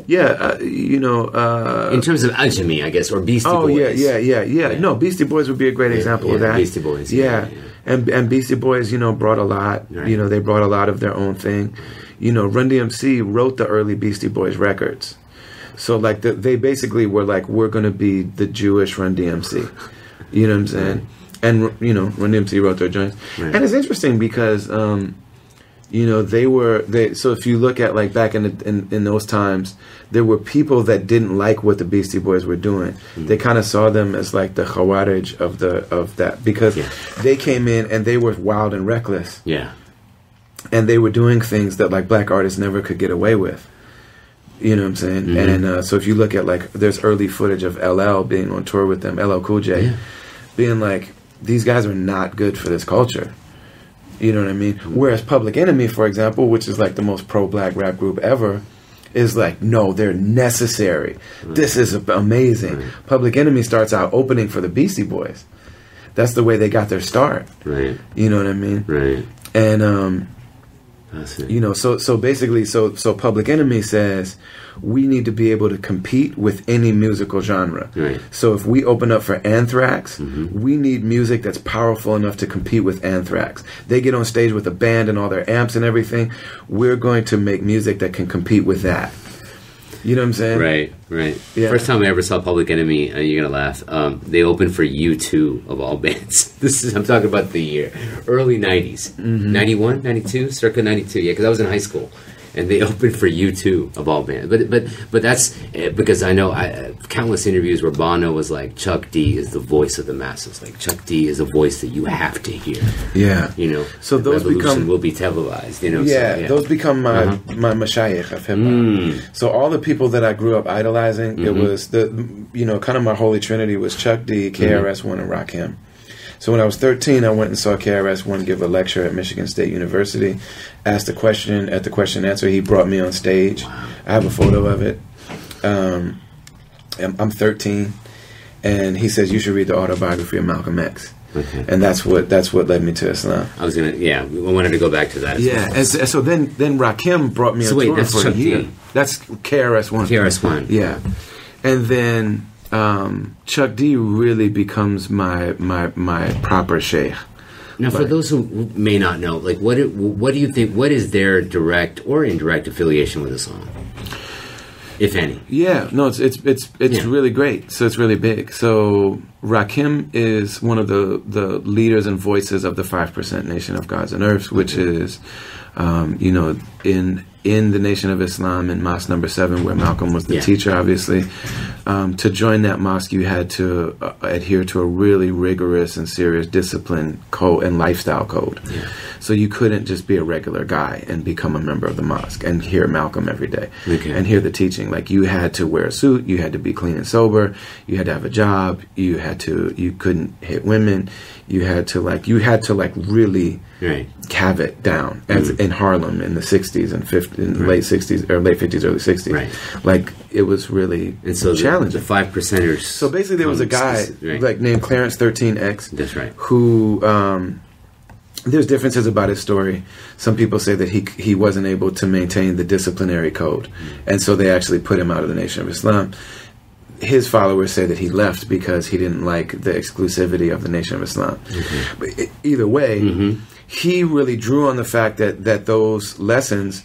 yeah, uh, you know, uh, in terms of Ajami, I guess, or Beastie oh, Boys. Oh yeah, yeah, yeah, yeah. No, Beastie Boys would be a great yeah, example yeah, of that. Beastie Boys. Yeah, yeah. yeah. and and Beastie Boys, you know, brought a lot. Right. You know, they brought a lot of their own thing. You know, Run D M C wrote the early Beastie Boys records, so like the, they basically were like, we're going to be the Jewish Run D M C. You know what I'm saying? And, you know, Run D M C wrote their joints. Right. And it's interesting because, um, you know, they were... they. So if you look at, like, back in, the, in in those times, there were people that didn't like what the Beastie Boys were doing. Mm. They kind of saw them as, like, the Khawarij of, the, of that. Because yeah. they came in and they were wild and reckless. Yeah. And they were doing things that, like, black artists never could get away with. You know what I'm saying? Mm-hmm. And uh, so if you look at, like, there's early footage of L L being on tour with them, L L Cool J, yeah. being like, these guys are not good for this culture. You know what I mean? Whereas Public Enemy, for example, which is like the most pro-black rap group ever, is like, no, they're necessary. Right. This is amazing. Right. Public Enemy starts out opening for the Beastie Boys. That's the way they got their start. Right. You know what I mean? Right. And um that's it. You know, so so basically so so Public Enemy says we need to be able to compete with any musical genre. Right. So if we open up for Anthrax, mm-hmm. we need music that's powerful enough to compete with Anthrax. They get on stage with a band and all their amps and everything. We're going to make music that can compete with that. You know what I'm saying? Right, right. Yeah. First time I ever saw Public Enemy, and you're gonna laugh. Um, they opened for U two of all bands. This is I'm talking about the year early nineties, ninety-one, mm-hmm. ninety-two, circa ninety-two. Yeah, because I was in high school, and they opened for U two of all bands. But but but that's because I know I, countless interviews where Bono was like, Chuck D is the voice of the masses. Like Chuck D is a voice that you have to hear. Yeah, you know. So those revolution become will be televised. You know. Yeah, so, yeah. those become my uh-huh. my mashayikh of hip hop. Mm. So all the people that I grew up idolizing, mm-hmm. it was the you know kind of my holy trinity was Chuck D, K R S One, mm-hmm. and Rakim. So when I was thirteen, I went and saw K R S One give a lecture at Michigan State University, asked a question at the question and answer. He brought me on stage. Wow. I have a photo of it. Um, I'm thirteen, and he says, you should read the autobiography of Malcolm X. Okay. And that's what that's what led me to Islam. I was going to, yeah, we wanted to go back to that. As yeah, well. and, so, and so then then Rakim brought me so on wait, tour that's for a year. That's K R S One. K R S One. Yeah. And then... Um, Chuck D really becomes my my my proper sheikh. Now, like, for those who may not know, like what it, what do you think? What is their direct or indirect affiliation with Islam, if any? Yeah, no, it's it's it's it's yeah. really great. So it's really big. So Rakim is one of the the leaders and voices of the five percent Nation of Gods and Earths, which mm-hmm. is, um, you know, in. in the Nation of Islam in mosque number seven, where Malcolm was the yeah. teacher, obviously. Um, to join that mosque, you had to uh, adhere to a really rigorous and serious discipline code and lifestyle code. Yeah. So you couldn't just be a regular guy and become a member of the mosque and hear Malcolm every day okay. and hear the teaching. Like, you had to wear a suit, you had to be clean and sober, you had to have a job, you had to, you couldn't hit women, you had to like, you had to like really right. have it down as mm. in Harlem in the sixties and fifties. In the right. late sixties or late fifties, early sixties, right. like it was really and so challenging. The five percenters. So basically, there was a guy right. like named Clarence thirteen X. That's right. Who um, there's differences about his story. Some people say that he he wasn't able to maintain the disciplinary code, mm-hmm. and so they actually put him out of the Nation of Islam. His followers say that he left because he didn't like the exclusivity of the Nation of Islam. Mm-hmm. But it, either way, mm-hmm. he really drew on the fact that that those lessons.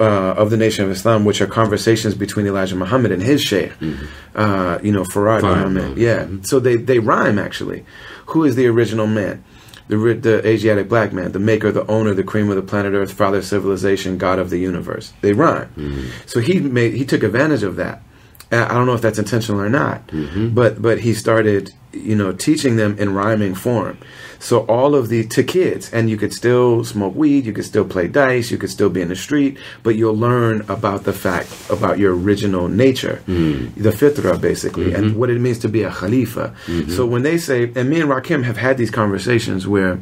Uh, of the Nation of Islam, which are conversations between Elijah Muhammad and his sheikh, mm-hmm. uh, you know, Farrakhan Muhammad. Yeah, mm-hmm. so they, they rhyme actually. Who is the original man? The, the Asiatic black man, the maker, the owner, the cream of the planet Earth, father of civilization, God of the universe. They rhyme. Mm-hmm. So he made he took advantage of that. I don't know if that's intentional or not, mm-hmm. but but he started, you know, teaching them in rhyming form. So all of the, to kids, and you could still smoke weed, you could still play dice, you could still be in the street, but you'll learn about the fact, about your original nature, mm. the fitra basically, mm-hmm. and what it means to be a khalifa. Mm-hmm. So when they say, and me and Rakim have had these conversations where,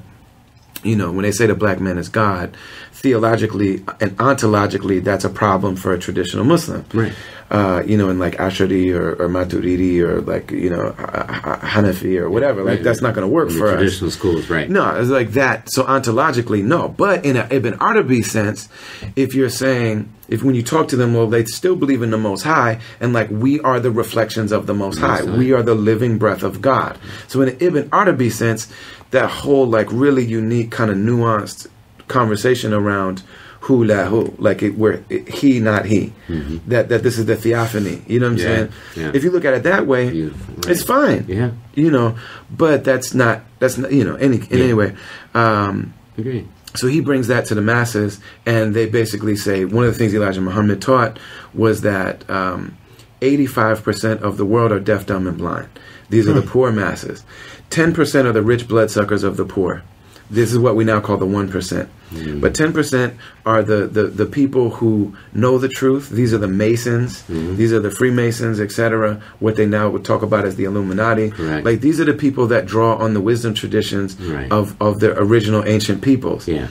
you know, when they say the black man is God, theologically and ontologically, that's a problem for a traditional Muslim. Right. Uh, you know, in like Ash'ari or, or Maturidi or like, you know, Hanafi or whatever. Like, right, that's right. not going to work in for us. Traditional schools, right. No, it's like that. So ontologically, no. But in an Ibn Arabi sense, if you're saying, if when you talk to them, well, they still believe in the Most High, and like, we are the reflections of the Most High. Most High. We are the living breath of God. So in an Ibn Arabi sense, that whole like really unique kind of nuanced conversation around who la who, like it, where it, he not he, mm-hmm. that that this is the theophany. You know what I'm yeah, saying? Yeah. If you look at it that way, right. it's fine. Yeah, you know, but that's not that's not, you know any in yeah. any way. Um, Agreed. So he brings that to the masses, and they basically say one of the things Elijah Muhammad taught was that um, eighty-five percent of the world are deaf, dumb, and blind. These are the poor masses. ten percent are the rich bloodsuckers of the poor. This is what we now call the one percent. Mm. But ten percent are the, the, the people who know the truth. These are the Masons. Mm. These are the Freemasons, et cetera. What they now would talk about as the Illuminati. Correct. Like, these are the people that draw on the wisdom traditions right. of, of their original ancient peoples. Yeah.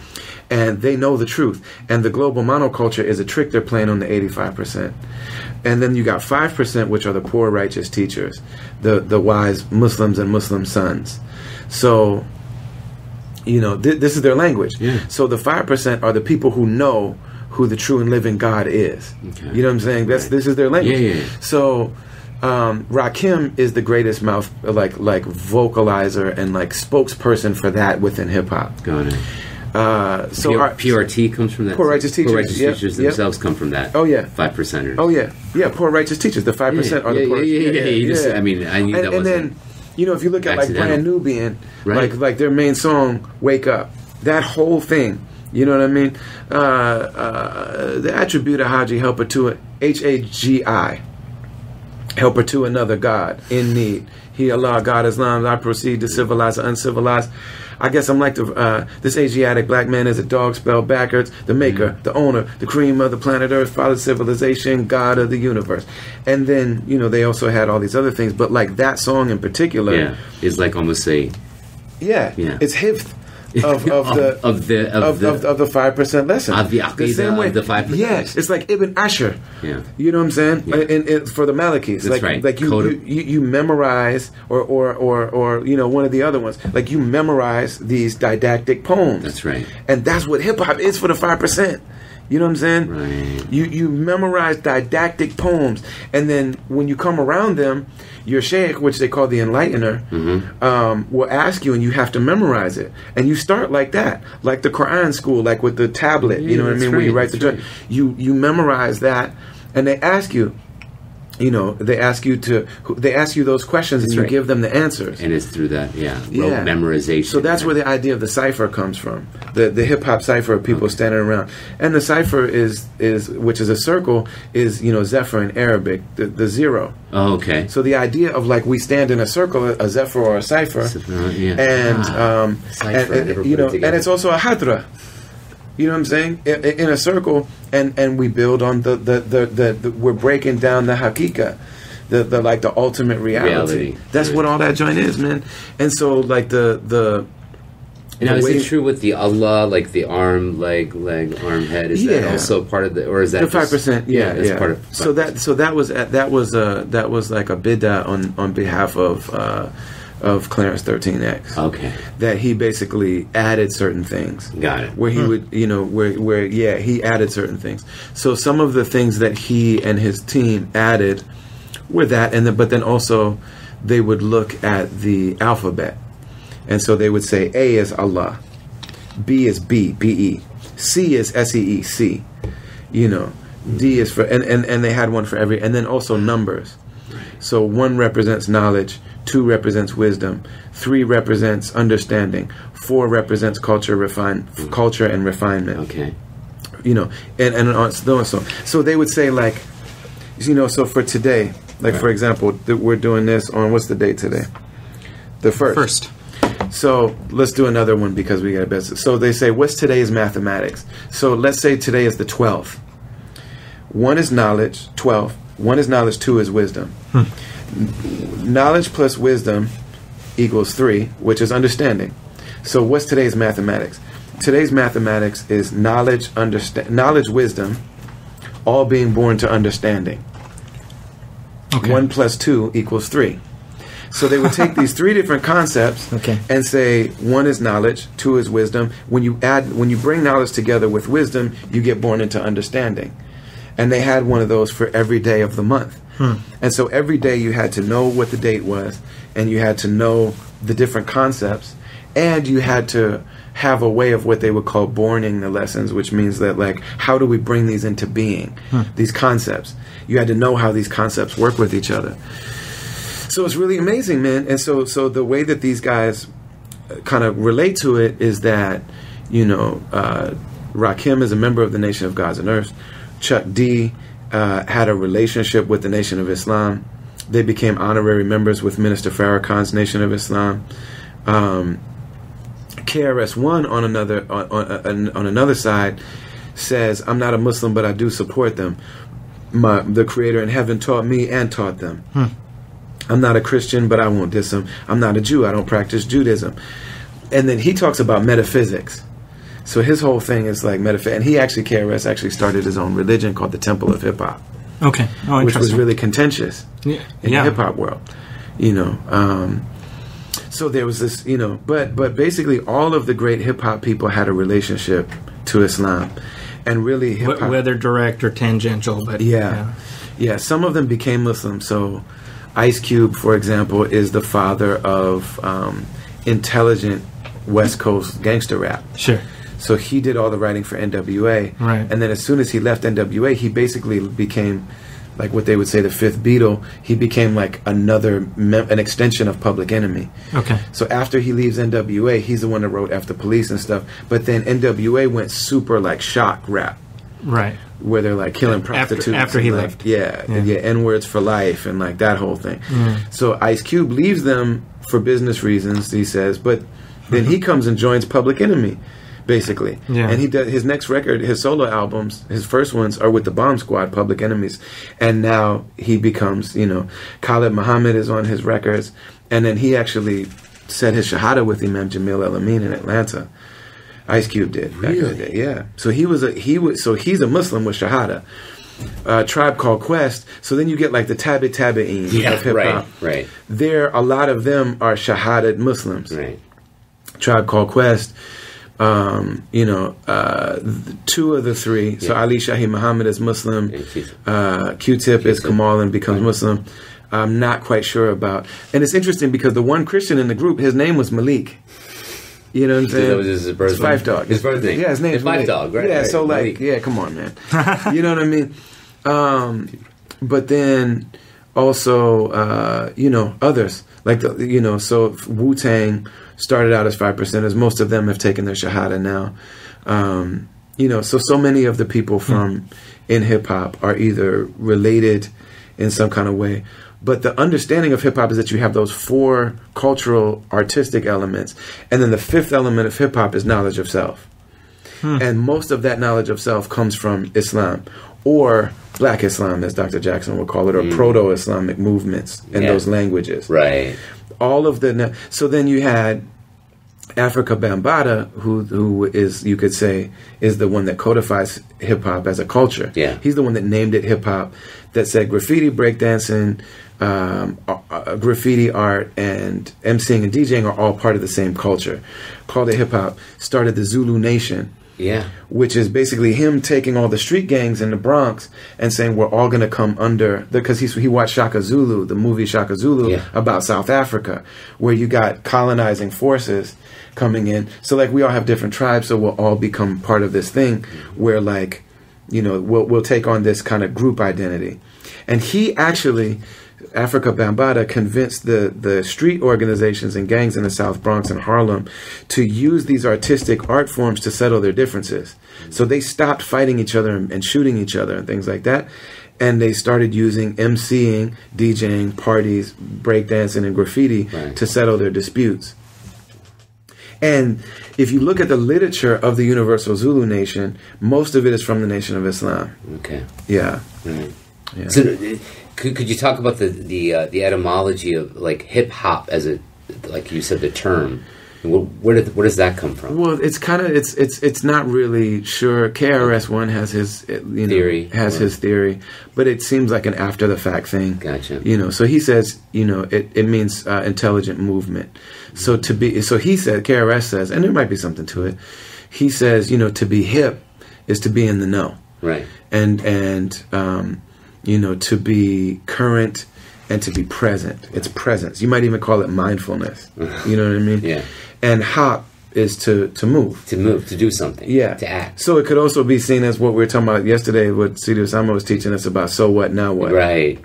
And they know the truth. And the global monoculture is a trick they're playing on the eighty-five percent. And then you got five percent, which are the poor righteous teachers, the, the wise Muslims and Muslim sons. So... You know, th this is their language. Yeah. So the five percent are the people who know who the true and living God is. Okay. You know what I'm saying? That's right. This is their language. Yeah, yeah, yeah. So um, Rakim is the greatest mouth, like like vocalizer and like spokesperson for that within hip hop. Got it. Uh, so P R, our, P R T comes from that. Poor righteous teachers. Poor righteous yep, teachers themselves yep. come from that. Oh yeah, five percenters. Oh yeah, yeah. Poor righteous teachers. The five yeah, percent are yeah, the poor. Yeah, yeah, yeah. yeah, yeah. Just, yeah. I mean, I knew and, that and wasn't. Then, you know, if you look at like Brand Nubian, right. like like their main song, "Wake Up," that whole thing. You know what I mean? Uh, uh, the attribute of Haji helper to it, H A G I, helper to another God in need. He Allah, God Islam. I proceed to civilize the uncivilized. I guess I'm like the uh, this Asiatic black man is a dog spelled backwards. The maker, mm-hmm. the owner, the cream of the planet Earth, father civilization, God of the universe. And then you know they also had all these other things, but like that song in particular, yeah, is like almost a yeah, yeah, it's hifth of, of the of the of, of the of the five percent lesson. Of the, the same way, of the five percent. Yeah, it's like Ibn Asher. Yeah, you know what I'm saying? Yeah. And, and, and for the Malikis, that's like, right. Like you, you, you you memorize or, or or or you know one of the other ones. Like you memorize these didactic poems. That's right. And that's what hip hop is for the five percent. You know what I'm saying? Right. You you memorize didactic poems, and then when you come around them, your sheikh, which they call the enlightener, mm-hmm. um, will ask you, and you have to memorize it. And you start like that, like the Quran school, like with the tablet. Yeah, you know what I mean? Right, when you write the right. you you memorize that, and they ask you, you know, they ask you to, they ask you those questions, that's and you right. give them the answers. And it's through that, yeah, yeah. memorization. So that's right. where the idea of the cipher comes from, the the hip hop cipher of people okay. standing around. And the cipher is is which is a circle is you know zephyr in Arabic, the, the zero. Oh, okay. So the idea of like we stand in a circle, a zephyr or a cipher, yeah. and ah, um, cipher, and, and you know, it and it's also a hadra. You know what I'm saying? In, in a circle, and, and we build on the the, the, the the we're breaking down the hakika, the the like the ultimate reality. reality. That's right. what all that joint is, man. And so like the the. Now the is it true with the Allah, like the arm, leg, leg, arm, head? Is yeah. that also part of the, or is that the five percent? Yeah, yeah, that's yeah. part of. five percent. So that so that was at, that was uh that was like a bid'ah on on behalf of. Uh, Of Clarence thirteen X, okay, that he basically added certain things. Got it. Where he huh. would, you know, where where yeah, he added certain things. So some of the things that he and his team added were that, and the, but then also they would look at the alphabet, and so they would say A is Allah, B is B B E, C is S E E C, you know, D is for and and and they had one for every, and then also numbers. So one represents knowledge, two represents wisdom, three represents understanding, four represents culture refine culture and refinement. Okay. You know, and and on so and so. So they would say like, you know, so for today, like right. for example, th we're doing this on what's the date today? The first. First. So let's do another one because we got a best. So they say what's today's mathematics? So let's say today is the twelfth. One is knowledge, twelve. One is knowledge, two is wisdom. Hmm. Knowledge plus wisdom equals three, which is understanding. So what's today's mathematics? Today's mathematics is knowledge, understand, knowledge, wisdom, all being born to understanding. Okay. One plus two equals three. So they would take these three different concepts okay. and say one is knowledge, two is wisdom. When you add, when you bring knowledge together with wisdom, you get born into understanding. And they had one of those for every day of the month. Hmm. And so every day you had to know what the date was, and you had to know the different concepts, and you had to have a way of what they would call borning the lessons, which means that, like, how do we bring these into being, hmm. these concepts? You had to know how these concepts work with each other. So it's really amazing, man. And so, so the way that these guys kind of relate to it is that, you know, uh, Rakim is a member of the Nation of Gods and Earth. Chuck D uh, had a relationship with the Nation of Islam. They became honorary members with Minister Farrakhan's Nation of Islam. Um, K R S One on another on, on, on another side says, "I'm not a Muslim, but I do support them. My the Creator in heaven taught me and taught them. Hmm. I'm not a Christian, but I won't diss him. I'm not a Jew. I don't practice Judaism." And then he talks about metaphysics. So his whole thing is like metaphysics. And he actually, K R S actually started his own religion called the Temple of Hip Hop. Okay. Oh, which was really contentious yeah. in yeah. the hip hop world. You know, um, so there was this, you know, but, but basically all of the great hip hop people had a relationship to Islam. And really hip hop, whether direct or tangential, but yeah. yeah. Yeah, some of them became Muslim. So Ice Cube, for example, is the father of um, intelligent West Coast gangster rap. Sure. So he did all the writing for N W A Right. And then as soon as he left N W A, he basically became, like what they would say, the fifth Beatle. He became like another, mem an extension of Public Enemy. Okay. So after he leaves N W A, he's the one that wrote After Police and stuff. But then N W A went super like shock rap. Right. Where they're like killing prostitutes. After, after he like, left. Yeah, yeah. Yeah. N-words for life and like that whole thing. Mm. So Ice Cube leaves them for business reasons, he says. But then he comes and joins Public Enemy, basically. Yeah. And he does, his next record, his solo albums, his first ones are with the Bomb Squad, Public Enemies. And now he becomes, you know, Khalid Muhammad is on his records. And then he actually said his Shahada with Imam Jamil El-Amin in Atlanta. Ice Cube did back really? in the day, yeah. So he was a he was so he's a Muslim with Shahada. Uh, Tribe Called Quest. So then you get like the Tabi Tabi'in yeah, of hip hop. Right, right. There, a lot of them are Shahadad Muslims. Right. Tribe Called Quest. Um, you know, uh, two of the three. Yeah. So Ali Shahi Muhammad is Muslim. Uh, Q-Tip is Kamal and becomes right. Muslim. I'm not quite sure about. And it's interesting because the one Christian in the group, his name was Malik. You know what I'm saying? That was his birthday. His wife dog. His birthday. Yeah, his name is Malik. Dog, right? Yeah, right. So like, yeah, come on, man. You know what I mean? Um, but then also, uh, you know, others. Like, the, you know, so Wu-Tang started out as five percenters. Most of them have taken their Shahada now. Um, you know, so, so many of the people from mm. in hip-hop are either related in some kind of way. But the understanding of hip-hop is that you have those four cultural, artistic elements. And then the fifth element of hip-hop is knowledge of self. Hmm. And most of that knowledge of self comes from Islam. Or Black Islam, as Doctor Jackson would call it, or mm. proto-Islamic movements in yeah. those languages. Right. All of the... So then you had Africa Bambaataa, who, who is, you could say, is the one that codifies hip-hop as a culture. Yeah. He's the one that named it hip-hop, that said graffiti, breakdancing... Um, uh, graffiti art and emceeing and DJing are all part of the same culture. Called it hip hop. Started the Zulu Nation, yeah, which is basically him taking all the street gangs in the Bronx and saying we're all going to come under, because he he watched Shaka Zulu, the movie Shaka Zulu yeah. about South Africa, where you got colonizing forces coming in. So like we all have different tribes, so we'll all become part of this thing where like you know we'll we'll take on this kind of group identity, and he actually. Africa Bambaataa convinced the, the street organizations and gangs in the South Bronx and Harlem to use these artistic art forms to settle their differences. So they stopped fighting each other and, and shooting each other and things like that. And they started using emceeing, DJing, parties, breakdancing, and graffiti right. to settle their disputes. And if you look at the literature of the Universal Zulu Nation, most of it is from the Nation of Islam. Okay. Yeah. Right. Yeah. So, uh, Could, could you talk about the the, uh, the etymology of like hip hop as a like you said the term? Where, where did where does that come from? Well, it's kind of it's it's it's not really sure. K R S One has his you know theory. has right. his theory, but it seems like an after the fact thing. Gotcha. You know, so he says you know it it means uh, intelligent movement. So to be so he said K R S says, and there might be something to it. He says you know to be hip is to be in the know. Right. And and. Um, You know, to be current and to be present. It's presence. You might even call it mindfulness. You know what I mean? Yeah. And hop is to, to move. To move, to do something. Yeah. To act. So it could also be seen as what we were talking about yesterday, what Sidi Osama was teaching us about so what, now what. Right.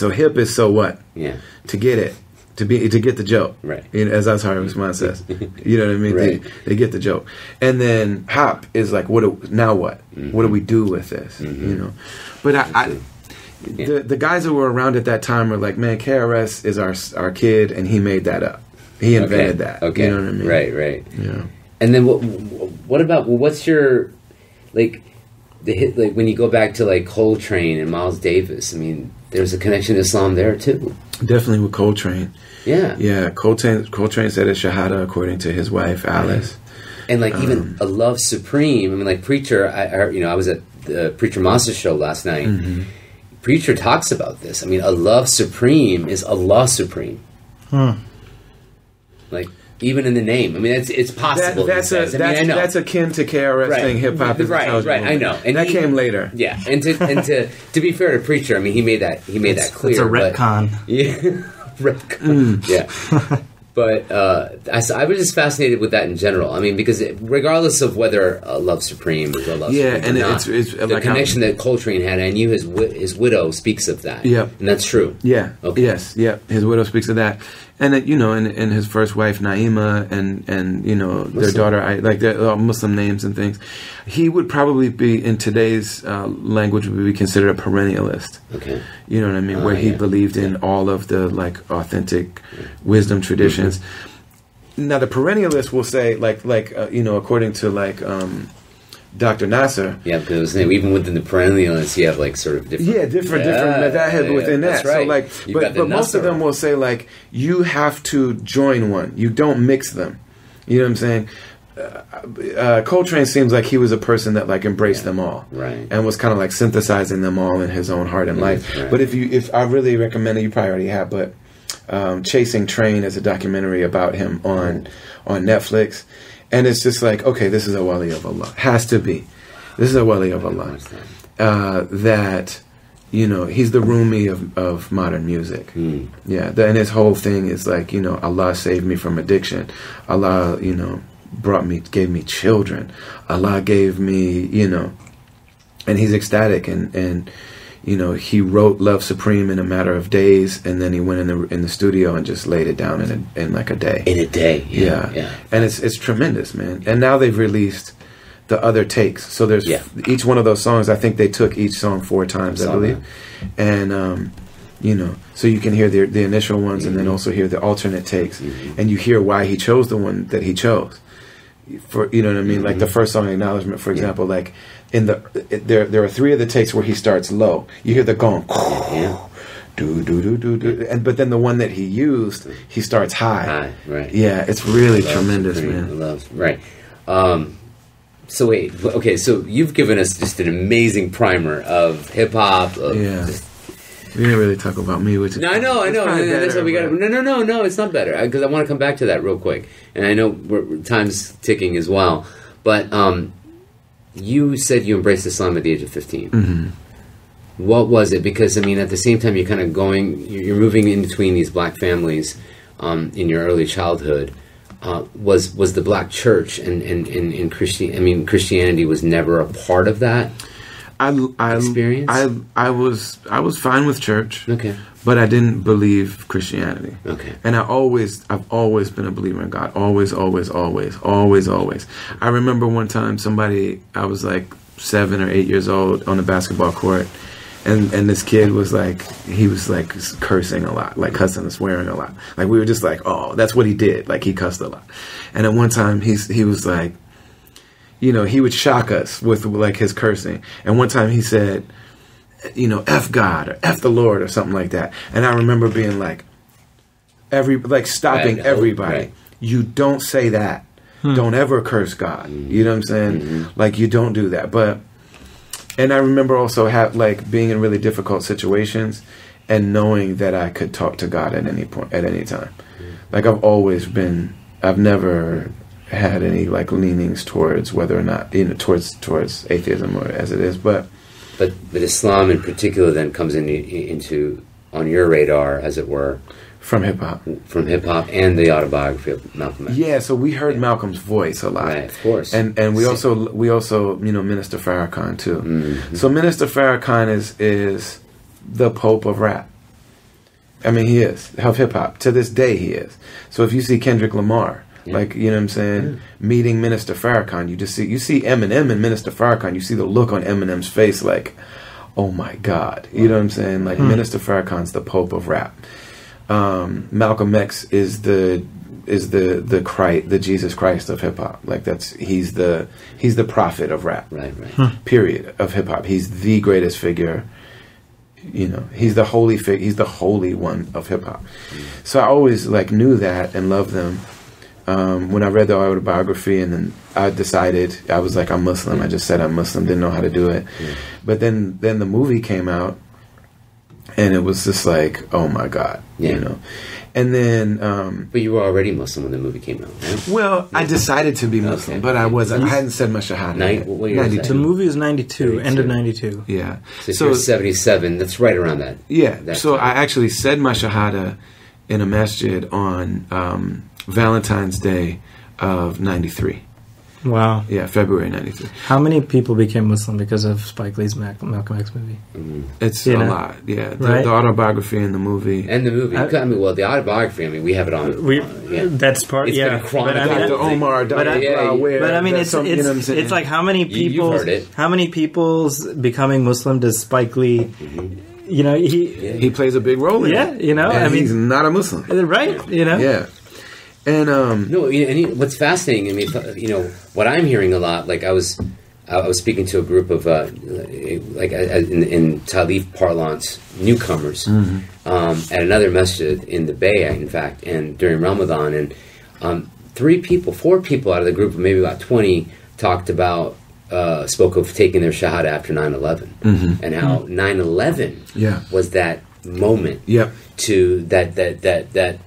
So hip is so what? Yeah. To get it. To be to get the joke. Right. You know, as Azhar Usman says. You know what I mean? Right. They, they get the joke. And then hop is like, what? Do, now what? Mm-hmm. What do we do with this? Mm-hmm. You know? But I... I Yeah. The the guys that were around at that time were like, man, K R S is our our kid, and he made that up. He invented okay. that. Okay. You know what I mean? Right, right. Yeah. And then what, what about, what's your, like, the hit, like when you go back to like Coltrane and Miles Davis, I mean, there's a connection to Islam there too. Definitely with Coltrane. Yeah. Yeah. Coltrane, Coltrane said a Shahada according to his wife, Alice. Right. And like even um, a love supreme. I mean, like Preacher, I, I you know, I was at the Preacher Moss show last night. Mm-hmm. Preacher talks about this. I mean, a love supreme is Allah supreme. Huh. Like even in the name. I mean, it's it's possible. That, that's a that's, I mean, I that's akin to K R S right. thing. Hip hop is right, right. Movement. I know, and that he, came later. Yeah, and to and to to be fair to Preacher, I mean, he made that he made it's, that clear. It's a retcon. But, yeah, retcon. Mm. Yeah. But uh, I, I was just fascinated with that in general. I mean, because it, regardless of whether uh, Love Supreme is a Love yeah, Supreme and or it's, not, it's, it's, the like connection I'm, that Coltrane had, I knew his wi his widow speaks of that. Yeah, and that's true. Yeah. Okay. Yes. Yeah. His widow speaks of that, and it, you know, and, and his first wife Naima, and and you know Muslim. Their daughter, I, like their uh, Muslim names and things. He would probably be in today's uh, language would be considered a perennialist. Okay. You know what I mean? Uh, Where yeah. he believed in yeah. all of the like authentic yeah. wisdom traditions. Now the perennialists will say, like, like uh, you know, according to like um, Doctor Nasser. Yeah, because even within the perennialists, you have like sort of different. Yeah, different, yeah, different. That had yeah, within that. Right. So like, You've but, but most of them will say like, you have to join one. You don't mix them. You know what I'm saying? Uh, Coltrane seems like he was a person that like embraced yeah. them all, right? And was kind of like synthesizing them all in his own heart and life. Right. But if you, if I really recommend it, you probably already have, but. Um, Chasing Train is a documentary about him on on Netflix, and it's just like, okay, this is a wali of Allah, has to be, this is a wali of Allah, uh, that you know he's the Rumi of, of modern music. Mm. Yeah, the, and his whole thing is like, you know, Allah saved me from addiction, Allah, you know, brought me, gave me children, Allah gave me, you know, and he's ecstatic and and. You know, he wrote Love Supreme in a matter of days, and then he went in the in the studio and just laid it down in a, in like a day. In a day, yeah, yeah. yeah. And it's it's tremendous, man. And now they've released the other takes. So there's yeah. each one of those songs. I think they took each song four times, I, I believe. That. And um, you know, so you can hear the the initial ones, mm-hmm. and then also hear the alternate takes, mm-hmm. and you hear why he chose the one that he chose. For you know what I mean, mm-hmm. like the first song, Acknowledgement, for example, yeah. like. In the there, there are three of the takes where he starts low. You hear the gong, yeah. do do do do do, and but then the one that he used, he starts high. High, right? Yeah, it's really Love tremendous, Supreme. Man. Love, right? Um, so wait, okay. So you've given us just an amazing primer of hip hop. Of yeah. Just, we didn't really talk about me, which is no, I know, I know. No, better, that's what we got. No, no, no, no. It's not better because I, I want to come back to that real quick, and I know we're, time's ticking as well, but. Um, You said you embraced Islam at the age of fifteen. Mm-hmm. What was it? Because, I mean, at the same time, you're kind of going, you're moving in between these black families um, in your early childhood. Uh, was was the black church and, and, and, and Christi- I mean, Christianity was never a part of that I, I, experience? I, I, was, I was fine with church. Okay. But I didn't believe Christianity. Okay. And I always, I've always been a believer in God. Always, always, always, always, always. I remember one time somebody, I was like seven or eight years old on a basketball court. And, and this kid was like, he was like cursing a lot, like cussing and swearing a lot. Like we were just like, oh, that's what he did. Like he cussed a lot. And at one time he's, he was like, you know, he would shock us with like his cursing. And one time he said, you know, F God or F the Lord or something like that. And I remember being like, every like stopping right, everybody. Right. You don't say that. Hmm. Don't ever curse God. Mm-hmm. You know what I'm saying? Mm-hmm. Like you don't do that. But and I remember also have like being in really difficult situations and knowing that I could talk to God at any point at any time. Mm-hmm. Like I've always been. I've never had any like leanings towards whether or not you know towards towards atheism or as it is, but. But but Islam in particular then comes in, into on your radar, as it were, from hip hop, from hip hop, and the autobiography of Malcolm X. Yeah, so we heard yeah. Malcolm's voice a lot, right, of course, and and we See. also we also you know Minister Farrakhan too. Mm-hmm. So Minister Farrakhan is is the Pope of rap. I mean, he is of hip hop to this day. He is. So if you see Kendrick Lamar. Like, you know what I'm saying? Yeah. Meeting Minister Farrakhan, you just see you see Eminem and Minister Farrakhan, you see the look on Eminem's face like, oh my God. You know what I'm saying? Like hmm. Minister Farrakhan's the Pope of rap. Um, Malcolm X is the is the the Christ, the Jesus Christ of hip hop. Like that's he's the he's the prophet of rap. Right, right. Huh. Period of hip hop. He's the greatest figure. You know, he's the holy fig. He's the holy one of hip hop. Yeah. So I always like knew that and loved them. Um, when I read the autobiography, and then I decided I was like, I'm Muslim. I just said I'm Muslim. Didn't know how to do it. Yeah. But then, then the movie came out, and it was just like, oh my God, yeah. you know. And then, um, but you were already Muslim when the movie came out. Right? Well, yeah. I decided to be Muslim, okay. but I wasn't. I hadn't said my shahada. Ninety, what year ninety-two. Was that? The movie is ninety-two, end of ninety-two. Yeah. So, so you're seventy-seven. That's right around that. Yeah. That so time. I actually said my shahada in a masjid on. Um, Valentine's Day of ninety-three. Wow. Yeah, February ninety-three. How many people became Muslim because of Spike Lee's Malcolm X movie? Mm. It's you a know? lot, yeah. The, right? the autobiography and the movie. And the movie. I, I mean, well, the autobiography, I mean, we have it on. We, on yeah. That's part, it's yeah. It's been a chronic. Doctor Omar, Doctor Yeah, Ware. But I mean, it's, some, it's, you know it's, it's like how many people, how many people's becoming Muslim does Spike Lee... Mm-hmm. You know, he... Yeah. He plays a big role in yeah, it. Yeah, you know, and I mean... he's not a Muslim. Right, you know? Yeah. And um, no, and he, what's fascinating, I mean, you know, what I'm hearing a lot, like I was, I was speaking to a group of, uh, like in, in Talib parlance, newcomers, mm-hmm. um, at another masjid in the Bay, in fact, and during Ramadan, and um, three people, four people out of the group, maybe about twenty, talked about, uh, spoke of taking their shahada after nine eleven, mm-hmm. and how mm-hmm. nine eleven yeah. was that moment yep. to that, that, that, that,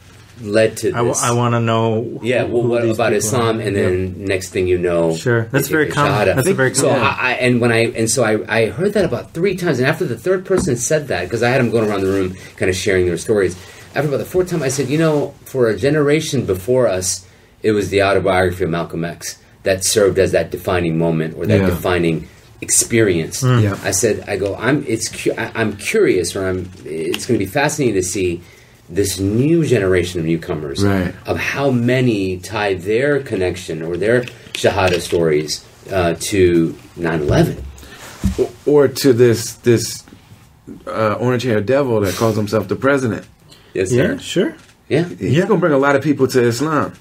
led to this. I, w I want to know. Yeah, well, what about Islam? Are. And then yeah. next thing you know, sure, that's very common. That's a very common. So I, I, and when I and so I, I heard that about three times, and after the third person said that, because I had them going around the room, kind of sharing their stories. After about the fourth time, I said, you know, for a generation before us, it was the autobiography of Malcolm X that served as that defining moment or that yeah. defining experience. Mm. Yeah. I said, I go, I'm it's cu I, I'm curious, or I'm it's going to be fascinating to see. This new generation of newcomers right. of how many tie their connection or their shahada stories uh, to nine eleven or, or to this this uh, orange haired devil that calls himself the president. Yes, yeah, sir. Sure. Yeah, he's yeah. gonna bring a lot of people to Islam.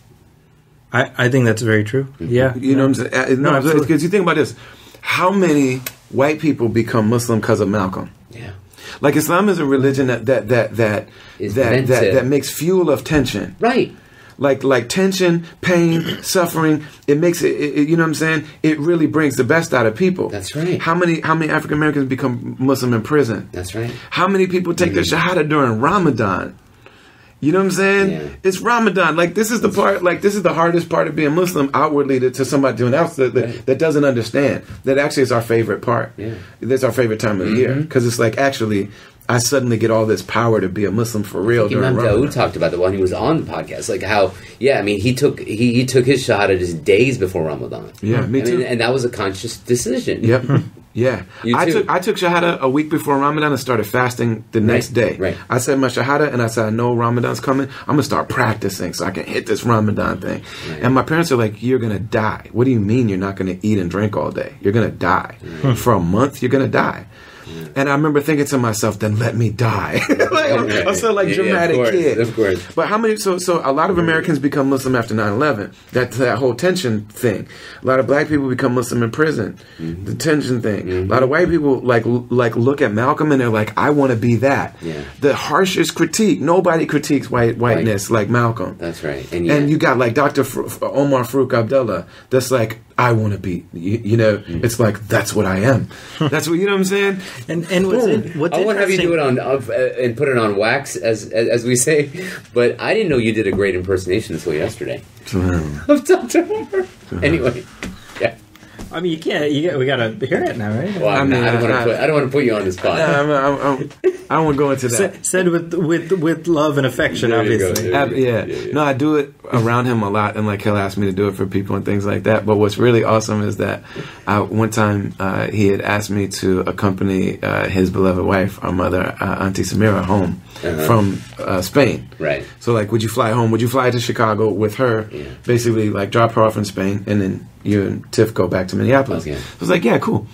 I I think that's very true. Mm-hmm. Yeah, you know yeah. what I'm saying. No, because no, you think about this: how many white people become Muslim because of Malcolm? Yeah. Like Islam is a religion that that that that that, that that makes fuel of tension, right? Like like tension, pain, suffering. It makes it, it. You know what I'm saying? It really brings the best out of people. That's right. How many how many African Americans become Muslim in prison? That's right. How many people take mm-hmm. their shahada during Ramadan? You know what I'm saying? Yeah. It's Ramadan. Like this is the part. Like this is the hardest part of being Muslim outwardly to, to somebody else that, that, right. that doesn't understand. That actually is our favorite part. Yeah. That's our favorite time of mm-hmm. the year because it's like actually, I suddenly get all this power to be a Muslim for real. Imam Dawood talked about the one who was on the podcast, like how yeah, I mean he took he, he took his shahada just days before Ramadan. Yeah, me I too. Mean, and that was a conscious decision. Yep. Yeah, I took I took shahada a week before Ramadan and started fasting the right, next day. Right. I said my shahada and I said I know Ramadan's coming. I'm gonna start practicing so I can hit this Ramadan thing. Right. And my parents are like, "You're gonna die. What do you mean you're not gonna eat and drink all day? You're gonna die right. for a month. You're gonna die." And I remember thinking to myself, "Then let me die." like, right. I'm still like yeah, dramatic yeah, of course, kid. Of course. But how many? So so a lot of Americans become Muslim after nine eleven. That that whole tension thing. A lot of black people become Muslim in prison. Mm-hmm. The tension thing. Mm-hmm. A lot of white people like like look at Malcolm and they're like, I want to be that. Yeah. The harshest critique. Nobody critiques white whiteness right. like Malcolm. That's right. And, yeah. and you got like Doctor Fr Omar Farouk Abdullah. That's like I want to be. You, you know, mm-hmm. it's like that's what I am. That's what you know. What I'm saying. And and what's, it, what's I want to have you do it on uh, and put it on wax as, as as we say. But I didn't know you did a great impersonation until yesterday. Of Doctor Omar. Anyway. I mean, you can't. You got, we gotta hear it now, right? Well, I, mean, I, don't I, put, I don't want to put you on the spot. No, I'm, I'm, I'm, I don't want to go into that. S said with with with love and affection, there obviously. I, yeah. Yeah, yeah. No, I do it around him a lot, and like he'll ask me to do it for people and things like that. But what's really awesome is that I, one time uh, he had asked me to accompany uh, his beloved wife, our mother, uh, Auntie Samira, home uh-huh. from uh, Spain. Right. So like, would you fly home? Would you fly to Chicago with her? Yeah. Basically, like drop her off in Spain, and then you and Tiff go back to Minneapolis. Okay. I was like, yeah, cool.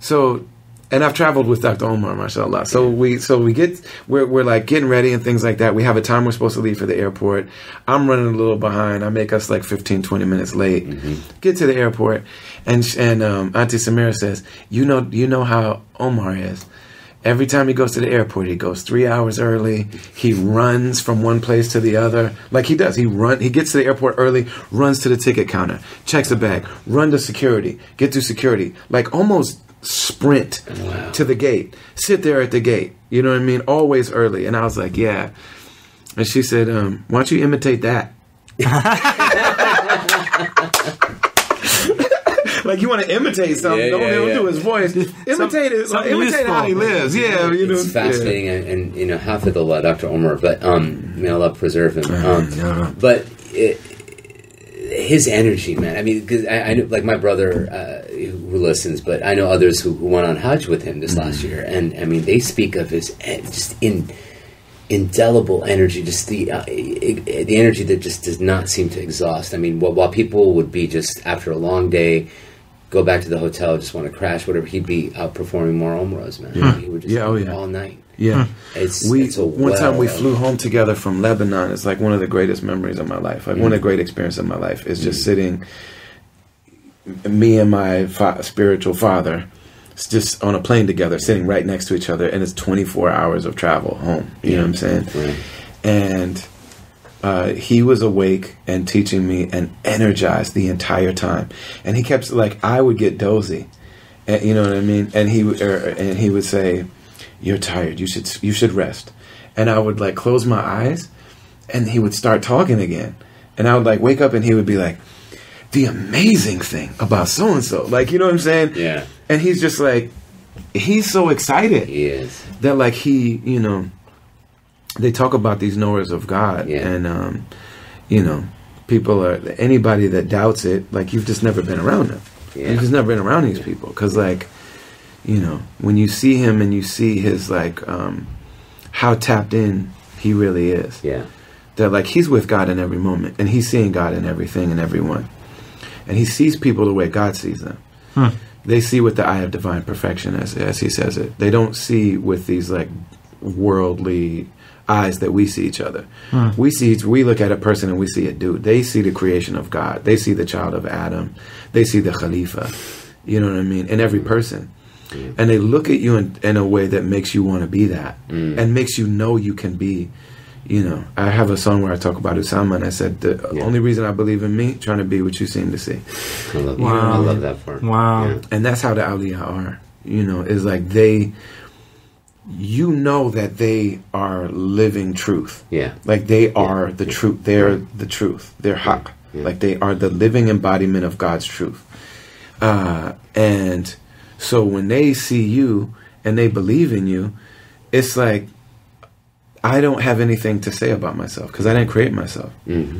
So And I've traveled with Doctor Omar, mashallah. So we, so we get, we're, we're like getting ready and things like that. We have a time we're supposed to leave for the airport. I'm running a little behind. I make us like fifteen, twenty minutes late. Mm-hmm. Get to the airport, and and um, Auntie Samira says, "You know, you know how Omar is. Every time he goes to the airport, he goes three hours early. He runs from one place to the other, like he does. He run. He gets to the airport early, runs to the ticket counter, checks the bag, run to security, get through security, like almost." Sprint wow. to the gate, sit there at the gate, you know what I mean, always early. And I was like, yeah. And she said, um, why don't you imitate that? Like, you want to imitate something, yeah, don't, yeah, don't yeah. do his voice, imitate some, it like, imitate how he lives. Yeah, you know, it's fascinating. Yeah. And, and you know, Hafidullah, Doctor Omar, but um, may Allah preserve him, um, uh, but it, his energy, man. I mean, because I, I know, like my brother uh, who listens, but I know others who, who went on Hajj with him this mm-hmm. last year, and I mean, they speak of his just in, indelible energy, just the uh, the energy that just does not seem to exhaust. I mean, while, while people would be just after a long day, go back to the hotel, just want to crash, whatever, he'd be out performing more Umrahs, man. Yeah. He would just yeah, oh, yeah. all night. Yeah, it's, we it's a one well, time we flew home together from Lebanon. It's like one of the greatest memories of my life. Like mm. one of the great experiences of my life is just mm. sitting, me and my fa spiritual father, just on a plane together, sitting right next to each other, and it's twenty-four hours of travel home. You yeah. know what I'm saying? Right. And uh, he was awake and teaching me and energized the entire time. And he kept like I would get dozy, and, you know what I mean? And he er, and he would say, "You're tired. You should you should rest." And I would like close my eyes, and he would start talking again. And I would like wake up, and he would be like, "The amazing thing about so and so," like, you know what I'm saying? Yeah. And he's just like, he's so excited. He is. That like he, you know, they talk about these knowers of God, yeah. and um, you know, people are anybody that doubts it, like you've just never been around them. Yeah. You've just never been around these people, because like. You know, when you see him and you see his, like, um, how tapped in he really is. Yeah. That, like, he's with God in every moment. And he's seeing God in everything and everyone. And he sees people the way God sees them. Huh. They see with the eye of divine perfection, as, as he says it. They don't see with these, like, worldly eyes that we see each other. Huh. We see, we look at a person and we see a dude. They see the creation of God. They see the child of Adam. They see the Khalifa. You know what I mean? In every person. Mm. And they look at you in, in a way that makes you want to be that, mm. and makes you know you can be, you know. I have a song where I talk about Osama, and I said, the yeah. only reason I believe in me, trying to be what you seem to see. I love, wow. you know, I love that part. Wow. Yeah. And that's how the Awliya are, you know, is like they, you know that they are living truth. Yeah. Like they yeah. are the yeah. truth. They're yeah. the truth. They're haq. Yeah. Like they are the living embodiment of God's truth. Uh, and... So when they see you and they believe in you, it's like, I don't have anything to say about myself because I didn't create myself. Mm-hmm.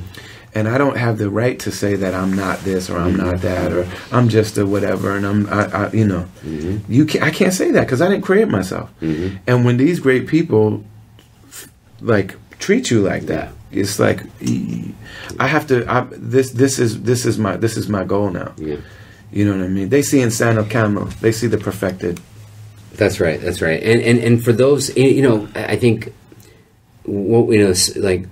And I don't have the right to say that I'm not this or I'm mm-hmm. not that or I'm just a whatever. And I'm, I, I, you know, mm-hmm. you can't, I can't say that because I didn't create myself. Mm-hmm. And when these great people like treat you like that, yeah. it's like, I have to, I, this, this is, this is my, this is my goal now. Yeah. You know what I mean? They see Insan al-Kamal. They see the perfected. That's right. That's right. And and and for those, you know, I think what we know, like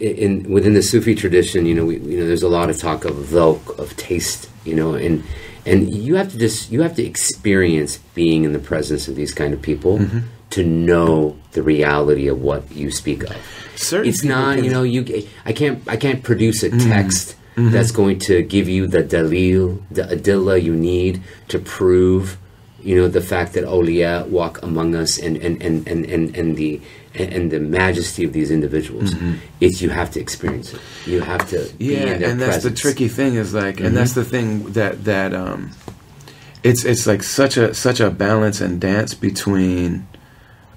in within the Sufi tradition, you know, we you know, there's a lot of talk of dhawq, of taste, you know, and and you have to just you have to experience being in the presence of these kind of people mm-hmm. to know the reality of what you speak of. Certain it's not, you know, you. I can't I can't produce a text. Mm. Mm-hmm. That's going to give you the dalil, the adilla you need to prove, you know, the fact that awliya walk among us and and and and and, and the and, and the majesty of these individuals. Mm-hmm. It's you have to experience it. You have to. Yeah, be in their and presence. That's the tricky thing is like, mm-hmm. and that's the thing that that um, it's it's like such a such a balance and dance between